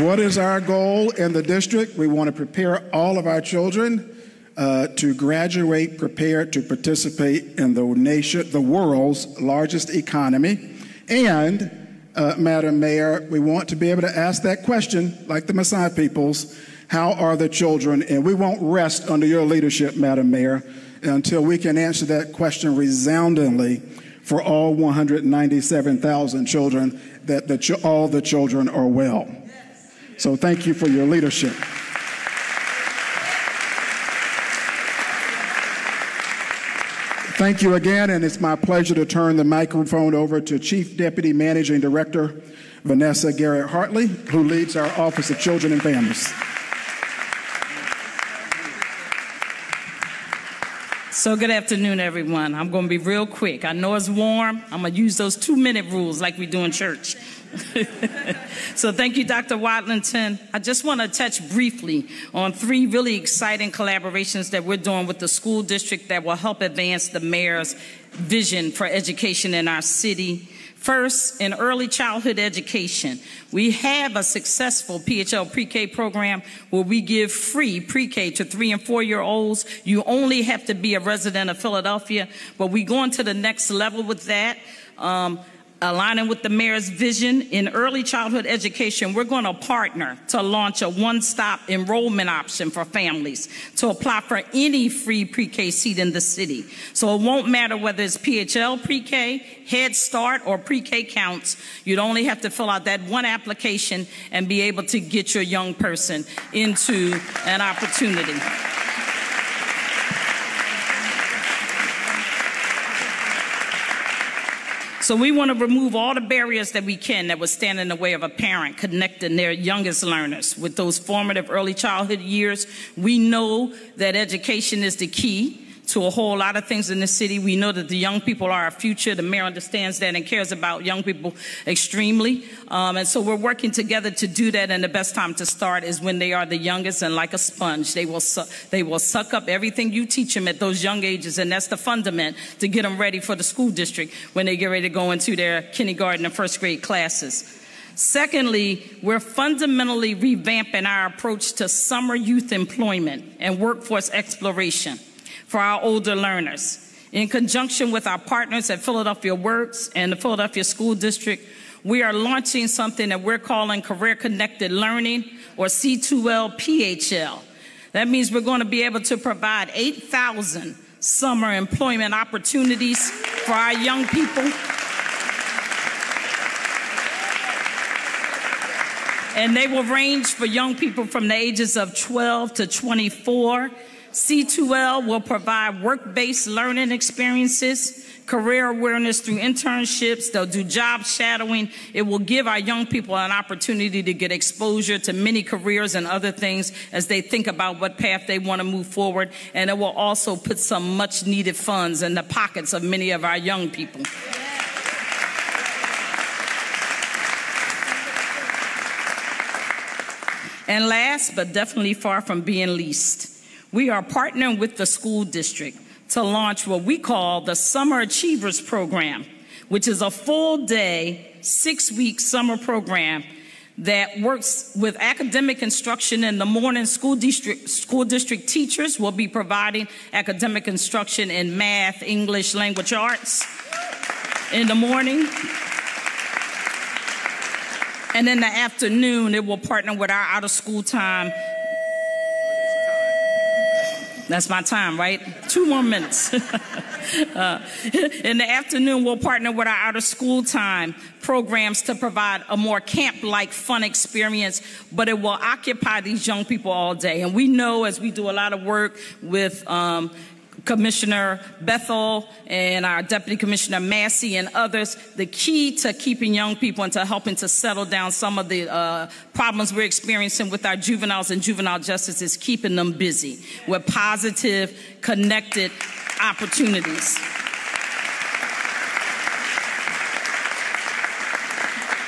What is our goal in the district? We want to prepare all of our children to graduate prepared to participate in the world's largest economy. And, Madam Mayor, we want to be able to ask that question, like the Maasai peoples, how are the children? And we won't rest under your leadership, Madam Mayor, until we can answer that question resoundingly for all 197,000 children, that all the children are well. Yes. So thank you for your leadership. Thank you again, and it's my pleasure to turn the microphone over to Chief Deputy Managing Director Vanessa Garrett Hartley, who leads our Office of Children and Families. So good afternoon, everyone. I'm going to be real quick. I know it's warm. I'm going to use those 2-minute rules like we do in church. So thank you, Dr. Watlington. I just want to touch briefly on 3 really exciting collaborations that we're doing with the school district that will help advance the mayor's vision for education in our city. First, in early childhood education, we have a successful PHL pre-K program where we give free pre-K to 3- and 4-year-olds. You only have to be a resident of Philadelphia, but we're going to the next level with that. Aligning with the mayor's vision in early childhood education, we're going to partner to launch a one-stop enrollment option for families to apply for any free pre-K seat in the city. So it won't matter whether it's PHL pre-K, Head Start, or pre-K counts. You'd only have to fill out that one application and be able to get your young person into an opportunity. So we want to remove all the barriers that we can that would stand in the way of a parent connecting their youngest learners with those formative early childhood years. We know that education is the key to a whole lot of things in the city. We know that the young people are our future. The mayor understands that and cares about young people extremely. And so we're working together to do that, and the best time to start is when they are the youngest, and like a sponge, they will suck up everything you teach them at those young ages, and that's the fundament to get them ready for the school district when they get ready to go into their kindergarten and first grade classes. Secondly, we're fundamentally revamping our approach to summer youth employment and workforce exploration for our older learners. In conjunction with our partners at Philadelphia Works and the Philadelphia School District, we are launching something that we're calling Career-Connected Learning, or C2L PHL. That means we're going to be able to provide 8,000 summer employment opportunities for our young people. And they will range for young people from the ages of 12 to 24. C2L will provide work-based learning experiences, career awareness through internships. They'll do job shadowing. It will give our young people an opportunity to get exposure to many careers and other things as they think about what path they want to move forward. And it will also put some much-needed funds in the pockets of many of our young people. And last, but definitely far from being least, we are partnering with the school district to launch what we call the Summer Achievers Program, which is a full-day, 6-week summer program that works with academic instruction in the morning. School district teachers will be providing academic instruction in math, English, language arts in the morning. And in the afternoon, it will partner with our out-of-school time. That's my time, right? 2 more minutes. In the afternoon, we'll partner with our out-of-school time programs to provide a more camp-like fun experience, but it will occupy these young people all day. And we know, as we do a lot of work with Commissioner Bethel and our Deputy Commissioner Massey and others, the key to keeping young people and to helping to settle down some of the problems we're experiencing with our juveniles and juvenile justice is keeping them busy with positive, connected opportunities.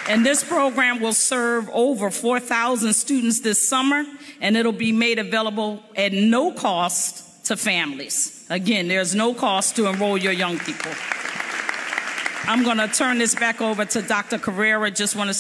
And this program will serve over 4,000 students this summer, and it'll be made available at no cost to families. Again, there's no cost to enroll your young people. I'm going to turn this back over to Dr. Carrera. Just want to say